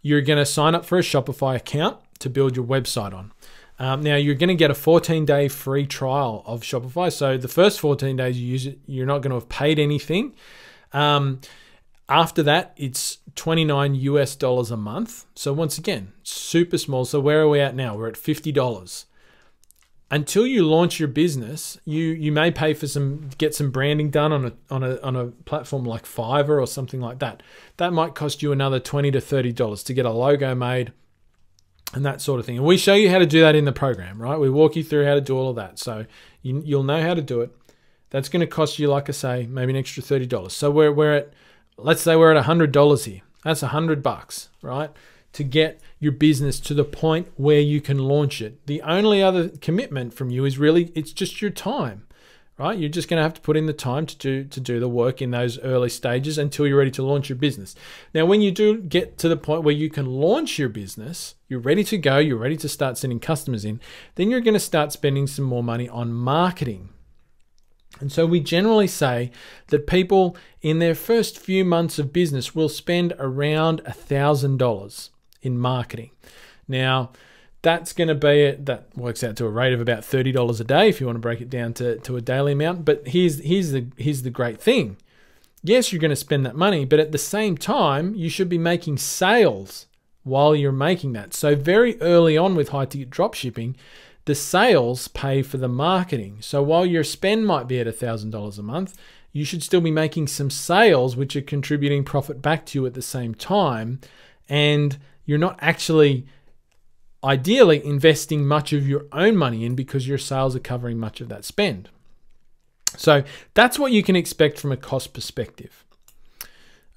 You're going to sign up for a Shopify account to build your website on. Um, now, you're going to get a fourteen day free trial of Shopify. So the first fourteen days you use it, you're not going to have paid anything. Um, after that, it's twenty-nine U S dollars a month. So once again, super small. So where are we at now? We're at fifty dollars. Until you launch your business, you you may pay for some, get some branding done on a, on a, on a platform like Fiverr or something like that. That might cost you another twenty to thirty dollars to get a logo made, and that sort of thing. And we show you how to do that in the program, right? We walk you through how to do all of that. So you, you'll know how to do it. That's going to cost you, like I say, maybe an extra thirty dollars. So we're, we're at, let's say we're at one hundred dollars here. That's one hundred bucks, right? To get your business to the point where you can launch it. The only other commitment from you is really, it's just your time, right? You're just going to have to put in the time to do, to do the work in those early stages until you're ready to launch your business. Now, when you do get to the point where you can launch your business, you're ready to go, you're ready to start sending customers in, then you're going to start spending some more money on marketing. And so we generally say that people in their first few months of business will spend around one thousand dollars in marketing. Now, that's going to be it. That works out to a rate of about thirty dollars a day if you want to break it down to, to a daily amount. But here's, here's, the, here's the great thing. Yes, you're going to spend that money, but at the same time, you should be making sales while you're making that. So very early on with high ticket dropshipping, the sales pay for the marketing. So while your spend might be at one thousand dollars a month, you should still be making some sales, which are contributing profit back to you at the same time. And you're not actually ideally investing much of your own money in because your sales are covering much of that spend. So that's what you can expect from a cost perspective.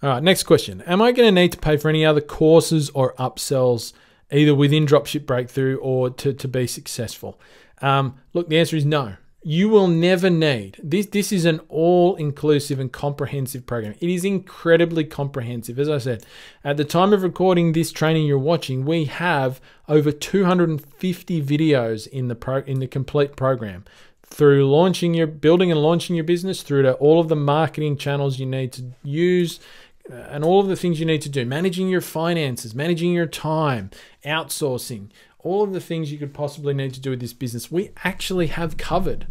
All right, next question. Am I going to need to pay for any other courses or upsells either within Dropship Breakthrough or to, to be successful? Um, look, the answer is no. You will never need. This, this is an all-inclusive and comprehensive program. It is incredibly comprehensive. As I said, at the time of recording this training you're watching, we have over two hundred fifty videos in the, pro, in the complete program, through launching your, building and launching your business, through to all of the marketing channels you need to use, and all of the things you need to do, managing your finances, managing your time, outsourcing, all of the things you could possibly need to do with this business, we actually have covered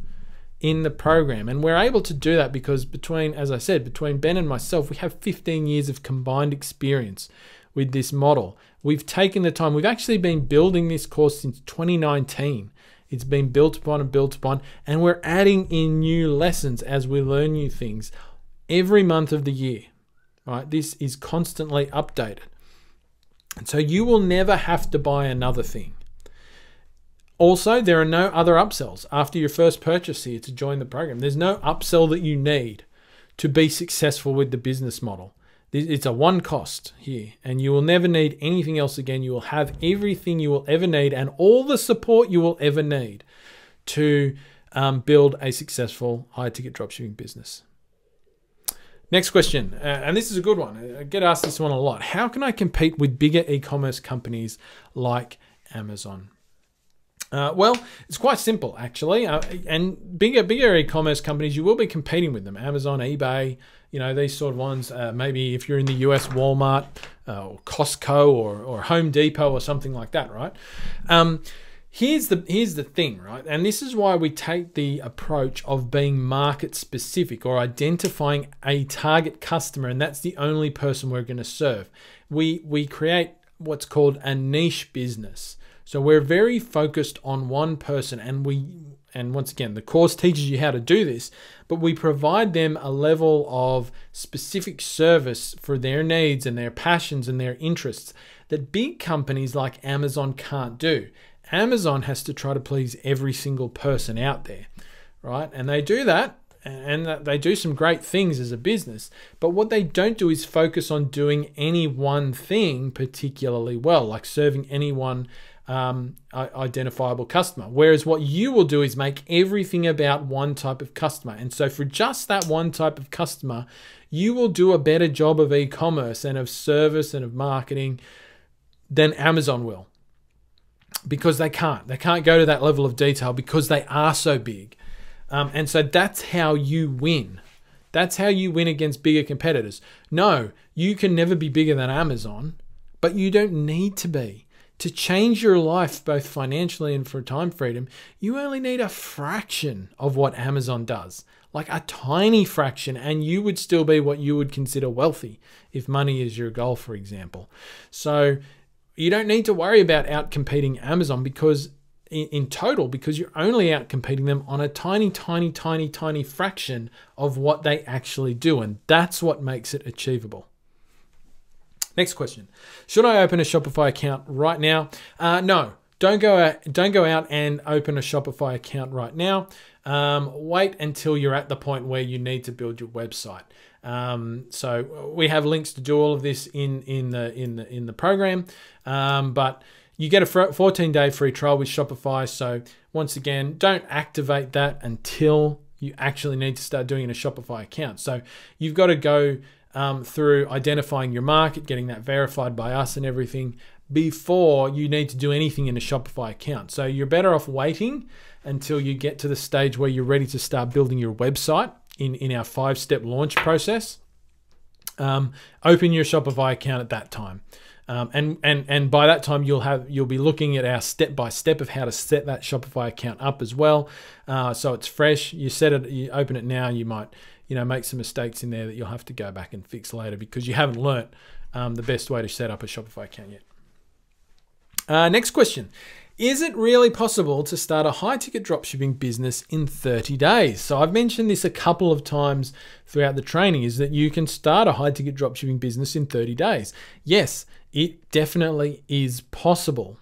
in the program. And we're able to do that because between, as I said, between Ben and myself, we have fifteen years of combined experience with this model. We've taken the time. We've actually been building this course since twenty nineteen. It's been built upon and built upon, and we're adding in new lessons as we learn new things every month of the year, right? This is constantly updated. And so you will never have to buy another thing. Also, there are no other upsells after your first purchase here to join the program. There's no upsell that you need to be successful with the business model. It's a one cost here, and you will never need anything else again. You will have everything you will ever need and all the support you will ever need to um, build a successful high-ticket dropshipping business. Next question, uh, and this is a good one. I get asked this one a lot. How can I compete with bigger e-commerce companies like Amazon? Uh, well, it's quite simple, actually. Uh, and bigger, bigger e-commerce companies, you will be competing with them. Amazon, eBay, you know, these sort of ones. Uh, maybe if you're in the U S, Walmart uh, or Costco or, or Home Depot or something like that, right? Um, here's the here's the thing, right? And this is why we take the approach of being market specific or identifying a target customer, and that's the only person we're going to serve. We we create what's called a niche business. So we're very focused on one person, and we, and once again, the course teaches you how to do this, but we provide them a level of specific service for their needs and their passions and their interests that big companies like Amazon can't do. Amazon has to try to please every single person out there, right? And they do that, and they do some great things as a business, but what they don't do is focus on doing any one thing particularly well, like serving any one um, identifiable customer. Whereas what you will do is make everything about one type of customer. And so for just that one type of customer, you will do a better job of e-commerce and of service and of marketing than Amazon will, because they can't. They can't go to that level of detail because they are so big. Um, and so that's how you win. That's how you win against bigger competitors. No, you can never be bigger than Amazon, but you don't need to be. To change your life, both financially and for time freedom, you only need a fraction of what Amazon does, like a tiny fraction, and you would still be what you would consider wealthy if money is your goal, for example. So you don't need to worry about out-competing Amazon because in total, because you're only out competing them on a tiny, tiny, tiny, tiny fraction of what they actually do. And that's what makes it achievable. Next question. Should I open a Shopify account right now? Uh, no, don't go out, don't go out and open a Shopify account right now. Um, wait until you're at the point where you need to build your website. Um, so we have links to do all of this in, in the, in the, in the program. Um, but you get a fourteen day free trial with Shopify. So once again, don't activate that until you actually need to start doing a Shopify account. So you've got to go um, through identifying your market, getting that verified by us and everything before you need to do anything in a Shopify account. So you're better off waiting until you get to the stage where you're ready to start building your website in, in our five-step launch process. Um, open your Shopify account at that time. Um, and, and, and by that time, you'll have you'll be looking at our step-by-step of how to set that Shopify account up as well. Uh, so it's fresh. You set it, you open it now, you might you know, make some mistakes in there that you'll have to go back and fix later because you haven't learnt um, the best way to set up a Shopify account yet. Uh, next question. Is it really possible to start a high-ticket dropshipping business in thirty days? So I've mentioned this a couple of times throughout the training, is that you can start a high-ticket dropshipping business in thirty days. Yes, it definitely is possible.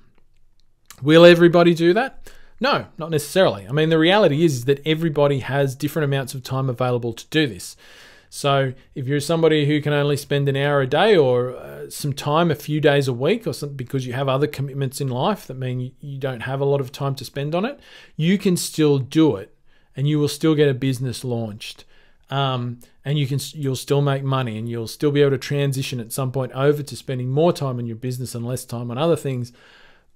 Will everybody do that? No, not necessarily. I mean, the reality is that everybody has different amounts of time available to do this. So if you're somebody who can only spend an hour a day or uh, some time, a few days a week or something, because you have other commitments in life that mean you, you don't have a lot of time to spend on it, you can still do it and you will still get a business launched. Um, and you can, you'll still make money and you'll still be able to transition at some point over to spending more time on your business and less time on other things.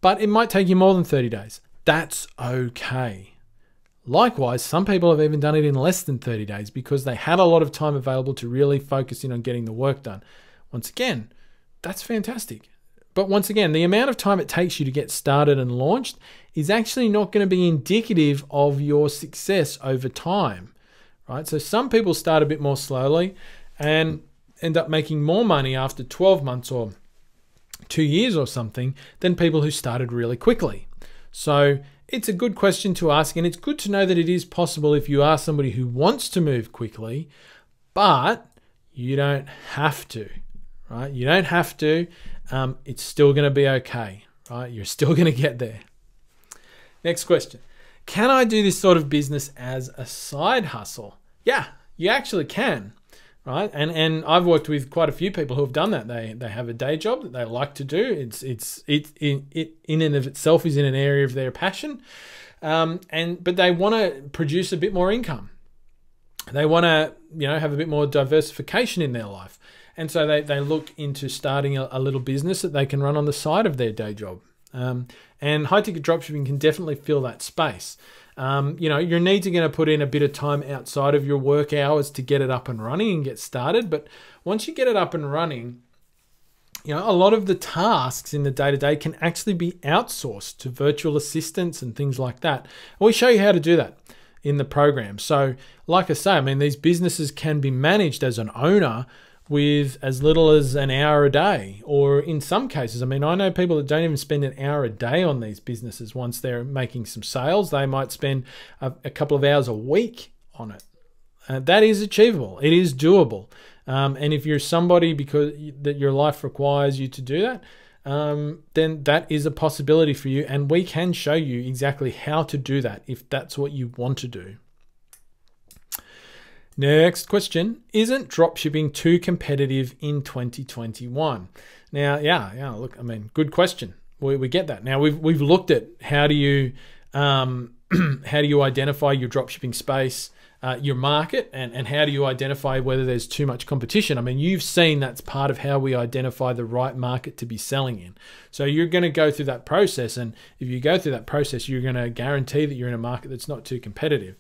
But it might take you more than thirty days. That's okay. Likewise, some people have even done it in less than thirty days because they had a lot of time available to really focus in on getting the work done. Once again, that's fantastic. But once again, the amount of time it takes you to get started and launched is actually not going to be indicative of your success over time, right? So some people start a bit more slowly and end up making more money after twelve months or two years or something than people who started really quickly. So it's a good question to ask, and it's good to know that it is possible if you are somebody who wants to move quickly, but you don't have to, right? You don't have to. Um, it's still going to be okay, right? You're still going to get there. Next question. Can I do this sort of business as a side hustle? Yeah, you actually can, right? And and I've worked with quite a few people who have done that. They they have a day job that they like to do. It's it's it it, it in and of itself is in an area of their passion, um, and but they want to produce a bit more income. They want to you know have a bit more diversification in their life, and so they they look into starting a, a little business that they can run on the side of their day job. Um, and high-ticket dropshipping can definitely fill that space. Um, you know, your needs are going to put in a bit of time outside of your work hours to get it up and running and get started. But once you get it up and running, you know, a lot of the tasks in the day-to-day can actually be outsourced to virtual assistants and things like that. And we show you how to do that in the program. So like I say, I mean, these businesses can be managed as an owner with as little as an hour a day, or in some cases, I mean, I know people that don't even spend an hour a day on these businesses. Once they're making some sales, they might spend a, a couple of hours a week on it. Uh, that is achievable. It is doable. Um, and if you're somebody because that your life requires you to do that, um, then that is a possibility for you. And we can show you exactly how to do that if that's what you want to do. Next question, isn't dropshipping too competitive in twenty twenty-one? Now, yeah, yeah, look, I mean, good question. We, we get that. Now, we've, we've looked at how do you, um, how do you identify your dropshipping space, uh, your market, and, and how do you identify whether there's too much competition? I mean, you've seen that's part of how we identify the right market to be selling in. So you're going to go through that process, and if you go through that process, you're going to guarantee that you're in a market that's not too competitive.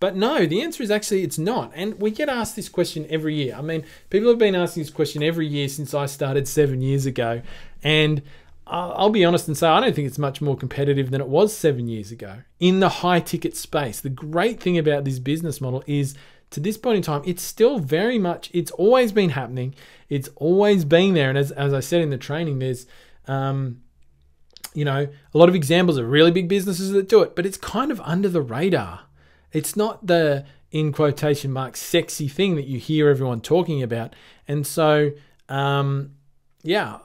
But no, the answer is actually it's not. And we get asked this question every year. I mean, people have been asking this question every year since I started seven years ago. And I'll be honest and say, I don't think it's much more competitive than it was seven years ago in the high ticket space. The great thing about this business model is to this point in time, it's still very much, it's always been happening. It's always been there. And as, as I said in the training, there's, um, you know, a lot of examples of really big businesses that do it, but it's kind of under the radar. It's not the, in quotation marks, sexy thing that you hear everyone talking about. And so, um, yeah,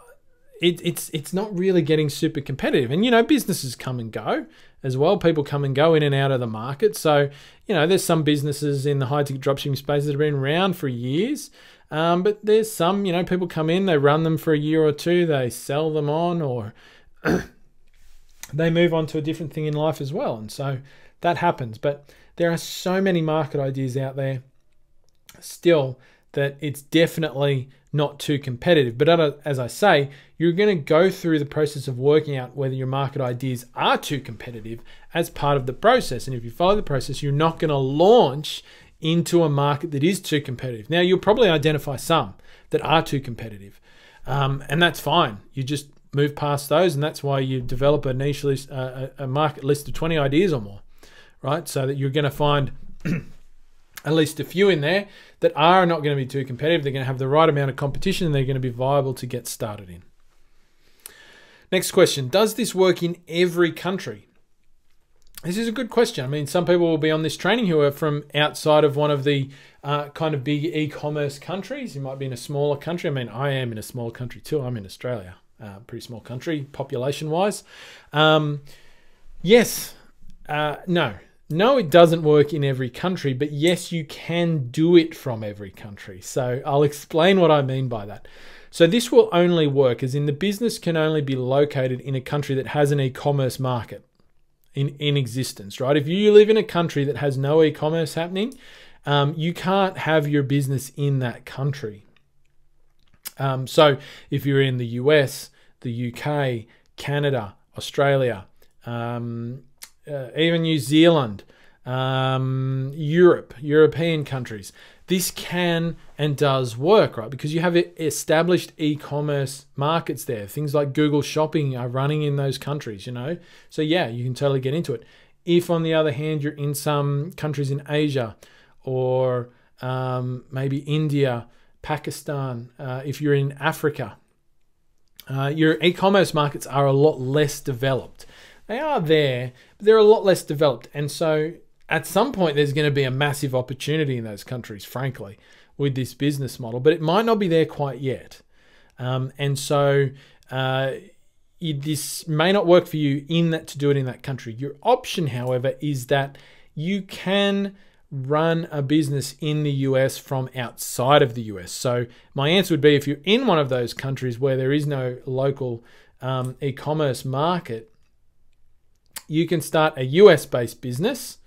it, it's it's not really getting super competitive. And, you know, businesses come and go as well. People come and go in and out of the market. So, you know, there's some businesses in the high-ticket dropshipping space that have been around for years. Um, but there's some, you know, people come in, they run them for a year or two, they sell them on, or they move on to a different thing in life as well. And so that happens. But there are so many market ideas out there still that it's definitely not too competitive. But as I say, you're going to go through the process of working out whether your market ideas are too competitive as part of the process. And if you follow the process, you're not going to launch into a market that is too competitive. Now, you'll probably identify some that are too competitive, um, and that's fine. You just move past those, and that's why you develop a niche list, uh, a market list of twenty ideas or more. Right, so that you're going to find at least a few in there that are not going to be too competitive. They're going to have the right amount of competition, and they're going to be viable to get started in. Next question, does this work in every country? This is a good question. I mean, some people will be on this training who are from outside of one of the uh, kind of big e-commerce countries. You might be in a smaller country. I mean, I am in a small country too. I'm in Australia, uh, pretty small country population-wise. Um, yes, uh, no. No, it doesn't work in every country, but yes, you can do it from every country. So I'll explain what I mean by that. So this will only work as in the business can only be located in a country that has an e-commerce market in, in existence, right? If you live in a country that has no e-commerce happening, um, you can't have your business in that country. Um, so if you're in the U S, the U K, Canada, Australia, um, Uh, even New Zealand, um, Europe, European countries, this can and does work, right? Because you have established e-commerce markets there. Things like Google Shopping are running in those countries, you know? So yeah, you can totally get into it. If on the other hand, you're in some countries in Asia or um, maybe India, Pakistan, uh, if you're in Africa, Uh, your e-commerce markets are a lot less developed. They are there, but they're a lot less developed. And so at some point, there's going to be a massive opportunity in those countries, frankly, with this business model, but it might not be there quite yet. Um, and so uh, you, this may not work for you in that to do it in that country. Your option, however, is that you can run a business in the U S from outside of the U S. So my answer would be, if you're in one of those countries where there is no local um, e-commerce market, you can start a U S-based business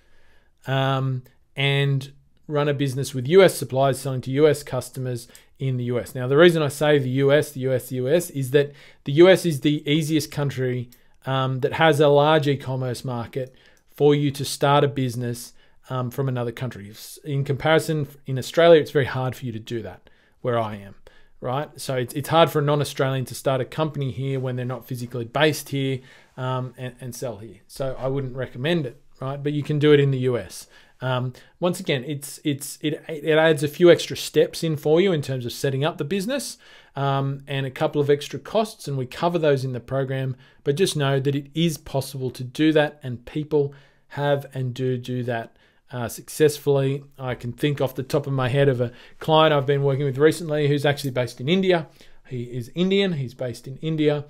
um, and run a business with U S suppliers selling to U S customers in the U S. Now, the reason I say the U S, the U S, the U S is that the U S is the easiest country um, that has a large e-commerce market for you to start a business um, from another country. In comparison, in Australia, it's very hard for you to do that where I am, right? So it's, it's hard for a non-Australian to start a company here when they're not physically based here um, and, and sell here. So I wouldn't recommend it, right? But you can do it in the U S. Um, once again, it's, it's, it, it adds a few extra steps in for you in terms of setting up the business um, and a couple of extra costs, and we cover those in the program, but just know that it is possible to do that, and people have and do do that uh, successfully. I can think off the top of my head of a client I've been working with recently who's actually based in India. He is Indian, he's based in India,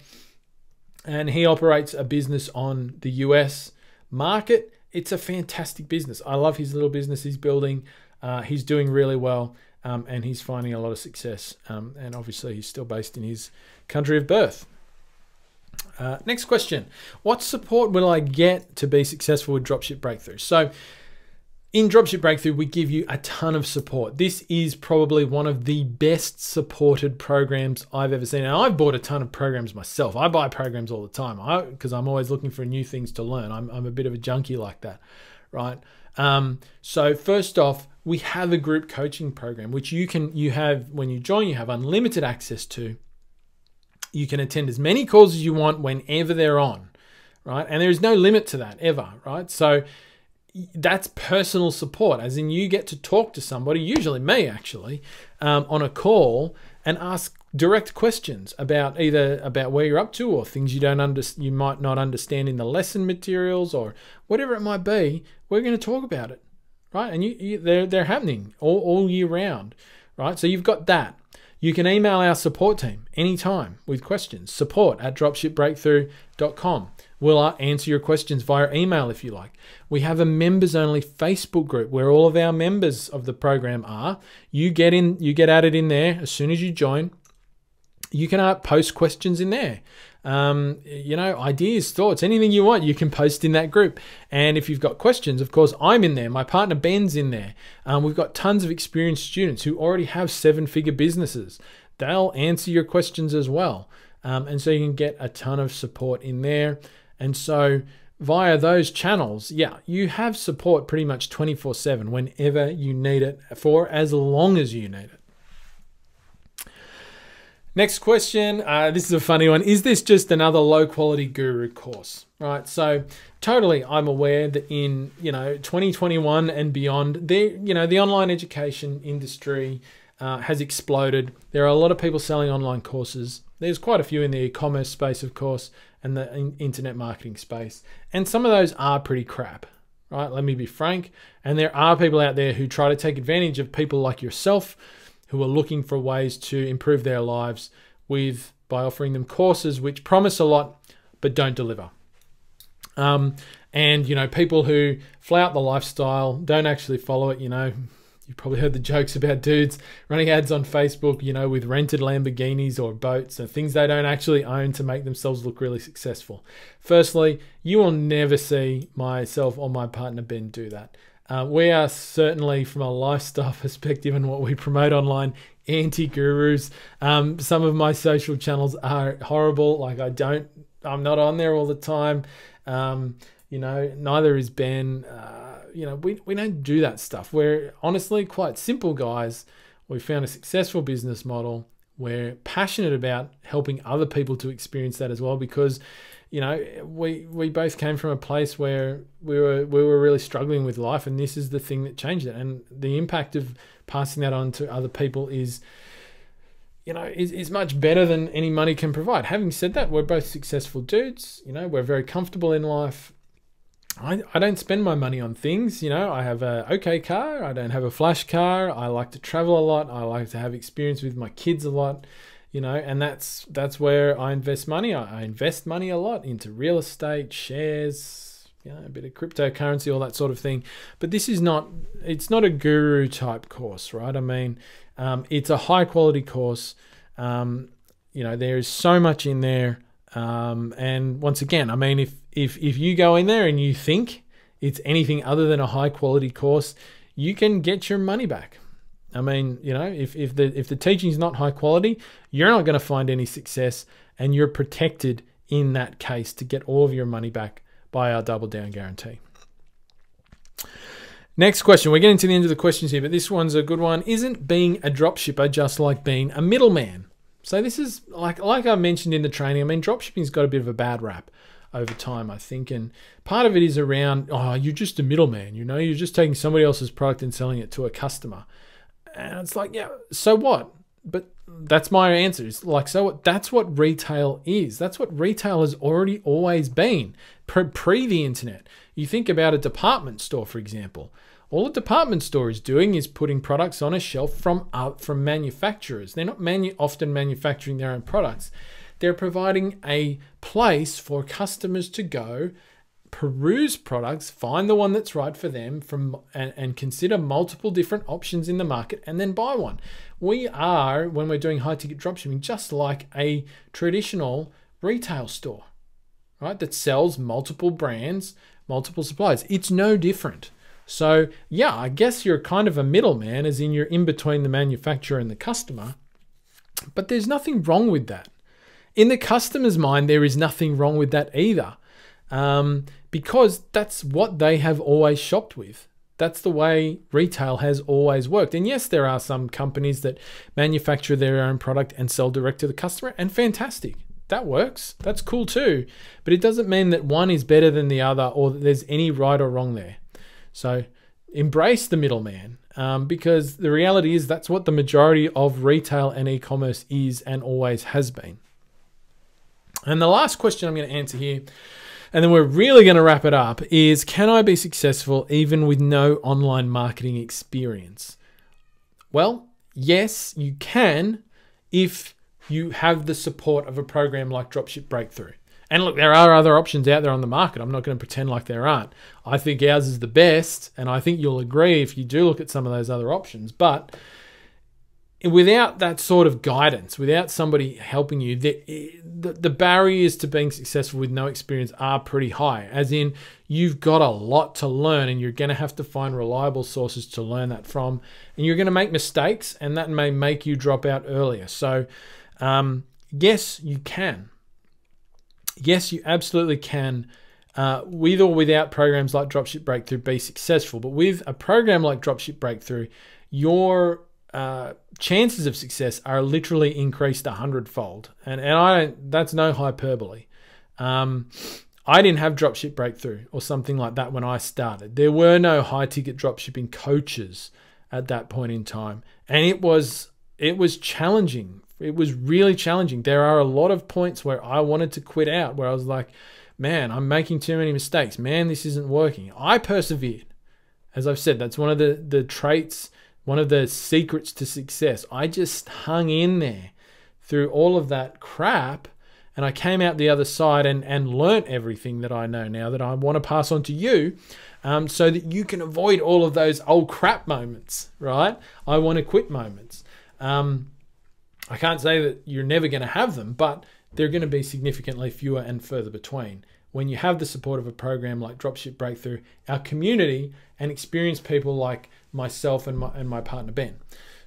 and he operates a business on the U S market. It's a fantastic business. I love his little business he's building. Uh, he's doing really well, um, and he's finding a lot of success. Um, and obviously, he's still based in his country of birth. Uh, next question. What support will I get to be successful with Dropship Breakthrough? So in Dropship Breakthrough, we give you a ton of support. This is probably one of the best supported programs I've ever seen. And I've bought a ton of programs myself. I buy programs all the time because I'm always looking for new things to learn. I'm, I'm a bit of a junkie like that, right? Um, so first off, we have a group coaching program, which you can, you have, when you join, you have unlimited access to. You can attend as many calls as you want whenever they're on, right? And there is no limit to that ever, right? So that's personal support, as in you get to talk to somebody, usually me actually, um, on a call and ask direct questions about either about where you're up to or things you don't under, you might not understand in the lesson materials or whatever it might be. We're going to talk about it, right? And you, you they're they're happening all, all year round, right? So you've got that. You can email our support team anytime with questions. Support at dropship breakthrough dot com. We'll answer your questions via email if you like. We have a members-only Facebook group where all of our members of the program are. You get in, you get added in there as soon as you join. You can post questions in there. Um, you know, ideas, thoughts, anything you want, you can post in that group. And if you've got questions, of course, I'm in there. My partner Ben's in there. Um, we've got tons of experienced students who already have seven-figure businesses. They'll answer your questions as well. Um, and so you can get a ton of support in there. And so via those channels, yeah, you have support pretty much twenty-four seven whenever you need it for as long as you need it. Next question, uh, this is a funny one. Is this just another low quality guru course, right? So totally, I'm aware that in, you know, twenty twenty-one and beyond, the, you know, the online education industry uh, has exploded. There are a lot of people selling online courses. There's quite a few in the e-commerce space, of course, and the in internet marketing space. And some of those are pretty crap, right? Let me be frank. And there are people out there who try to take advantage of people like yourself who are looking for ways to improve their lives with by offering them courses which promise a lot but don't deliver. Um, and, you know, people who flout the lifestyle, don't actually follow it. You know, you've probably heard the jokes about dudes running ads on Facebook, you know, with rented Lamborghinis or boats and things they don't actually own to make themselves look really successful. Firstly, you will never see myself or my partner Ben do that. Uh, we are certainly, from a lifestyle perspective and what we promote online, anti-gurus. Um, some of my social channels are horrible. Like I don't, I'm not on there all the time. Um, you know, neither is Ben. Uh, you know, we, we don't do that stuff. We're honestly quite simple guys. We found a successful business model. We're passionate about helping other people to experience that as well, because you know, we we both came from a place where we were we were really struggling with life, and this is the thing that changed it. And the impact of passing that on to other people is you know, is, is much better than any money can provide. Having said that, we're both successful dudes. You know, we're very comfortable in life. I, I don't spend my money on things. You know, I have a okay car. I don't have a flash car. I like to travel a lot. I like to have experience with my kids a lot, you know, and that's, that's where I invest money. I, I invest money a lot into real estate, shares, you know, a bit of cryptocurrency, all that sort of thing. But this is not, it's not a guru type course, right? I mean, um, it's a high quality course. Um, you know, there is so much in there. Um, and once again, I mean, if, If, if you go in there and you think it's anything other than a high quality course, you can get your money back. I mean, you know, if, if the if the teaching is not high quality, you're not going to find any success, and you're protected in that case to get all of your money back by our double down guarantee. Next question. We're getting to the end of the questions here, but this one's a good one. Isn't being a dropshipper just like being a middleman? So this is like, like I mentioned in the training, I mean, dropshipping's got a bit of a bad rap over time, I think, and part of it is around, oh, you're just a middleman, you know, you're just taking somebody else's product and selling it to a customer. And it's like, yeah, so what? But that's my answer. It's like, so what? That's what retail is. That's what retail has already always been pre, pre the internet. You think about a department store, for example. All a department store is doing is putting products on a shelf from uh, from manufacturers. They're not manu often manufacturing their own products. They're providing a place for customers to go, peruse products, find the one that's right for them, from and, and consider multiple different options in the market, and then buy one. We are, when we're doing high-ticket dropshipping, just like a traditional retail store, right, that sells multiple brands, multiple suppliers. It's no different. So, yeah, I guess you're kind of a middleman, as in you're in between the manufacturer and the customer, but there's nothing wrong with that. In the customer's mind, there is nothing wrong with that either, um, because that's what they have always shopped with. That's the way retail has always worked. And yes, there are some companies that manufacture their own product and sell direct to the customer, and fantastic. That works. That's cool too. But it doesn't mean that one is better than the other, or that there's any right or wrong there. So embrace the middleman, um, because the reality is that's what the majority of retail and e-commerce is and always has been. And the last question I'm going to answer here, and then we're really going to wrap it up, is can I be successful even with no online marketing experience? Well, yes, you can if you have the support of a program like Dropship Breakthrough. And look, there are other options out there on the market. I'm not going to pretend like there aren't. I think ours is the best, and I think you'll agree if you do look at some of those other options. But without that sort of guidance, without somebody helping you, the, the, the barriers to being successful with no experience are pretty high, as in you've got a lot to learn, and you're going to have to find reliable sources to learn that from, and you're going to make mistakes, and that may make you drop out earlier. So um, yes, you can. Yes, you absolutely can, uh, with or without programs like Dropship Breakthrough, be successful. But with a program like Dropship Breakthrough, your Uh, chances of success are literally increased a hundredfold, and and I that's no hyperbole. Um, I didn't have Dropship Breakthrough or something like that when I started. There were no high ticket dropshipping coaches at that point in time, and it was it was challenging. It was really challenging. There are a lot of points where I wanted to quit out, where I was like, man, I'm making too many mistakes. Man, this isn't working. I persevered. As I've said, that's one of the the traits. One of the secrets to success. I just hung in there through all of that crap, and I came out the other side and, and learned everything that I know now that I want to pass on to you, um, so that you can avoid all of those old crap moments, right? I want to quit moments. Um, I can't say that you're never going to have them, but they're going to be significantly fewer and further between. When you have the support of a program like Dropship Breakthrough, our community, and experienced people like myself and my, and my partner, Ben.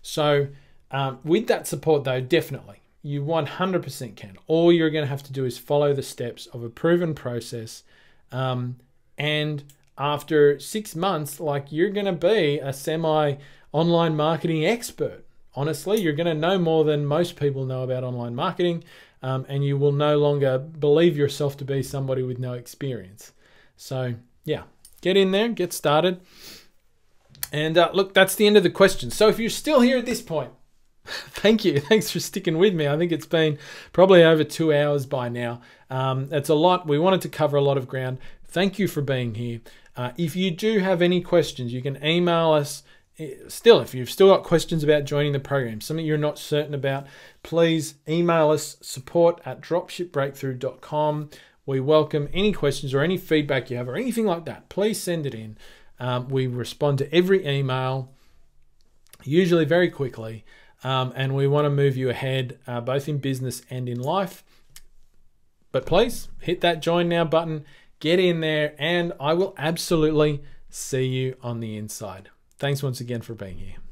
So um, with that support though, definitely, you one hundred percent can. All you're gonna have to do is follow the steps of a proven process. Um, and after six months, like you're gonna be a semi online marketing expert. Honestly, you're gonna know more than most people know about online marketing, um, and you will no longer believe yourself to be somebody with no experience. So yeah, get in there, get started. And uh, look, that's the end of the question. So if you're still here at this point, Thank you. Thanks for sticking with me. I think it's been probably over two hours by now. Um, it's a lot. We wanted to cover a lot of ground. Thank you for being here. Uh, if you do have any questions, you can email us. Still, if you've still got questions about joining the program, something you're not certain about, please email us support at dropship breakthrough dot com. We welcome any questions or any feedback you have or anything like that. Please send it in. Um, we respond to every email, usually very quickly, um, and we want to move you ahead uh, both in business and in life. But please hit that join now button, get in there, and I will absolutely see you on the inside. Thanks once again for being here.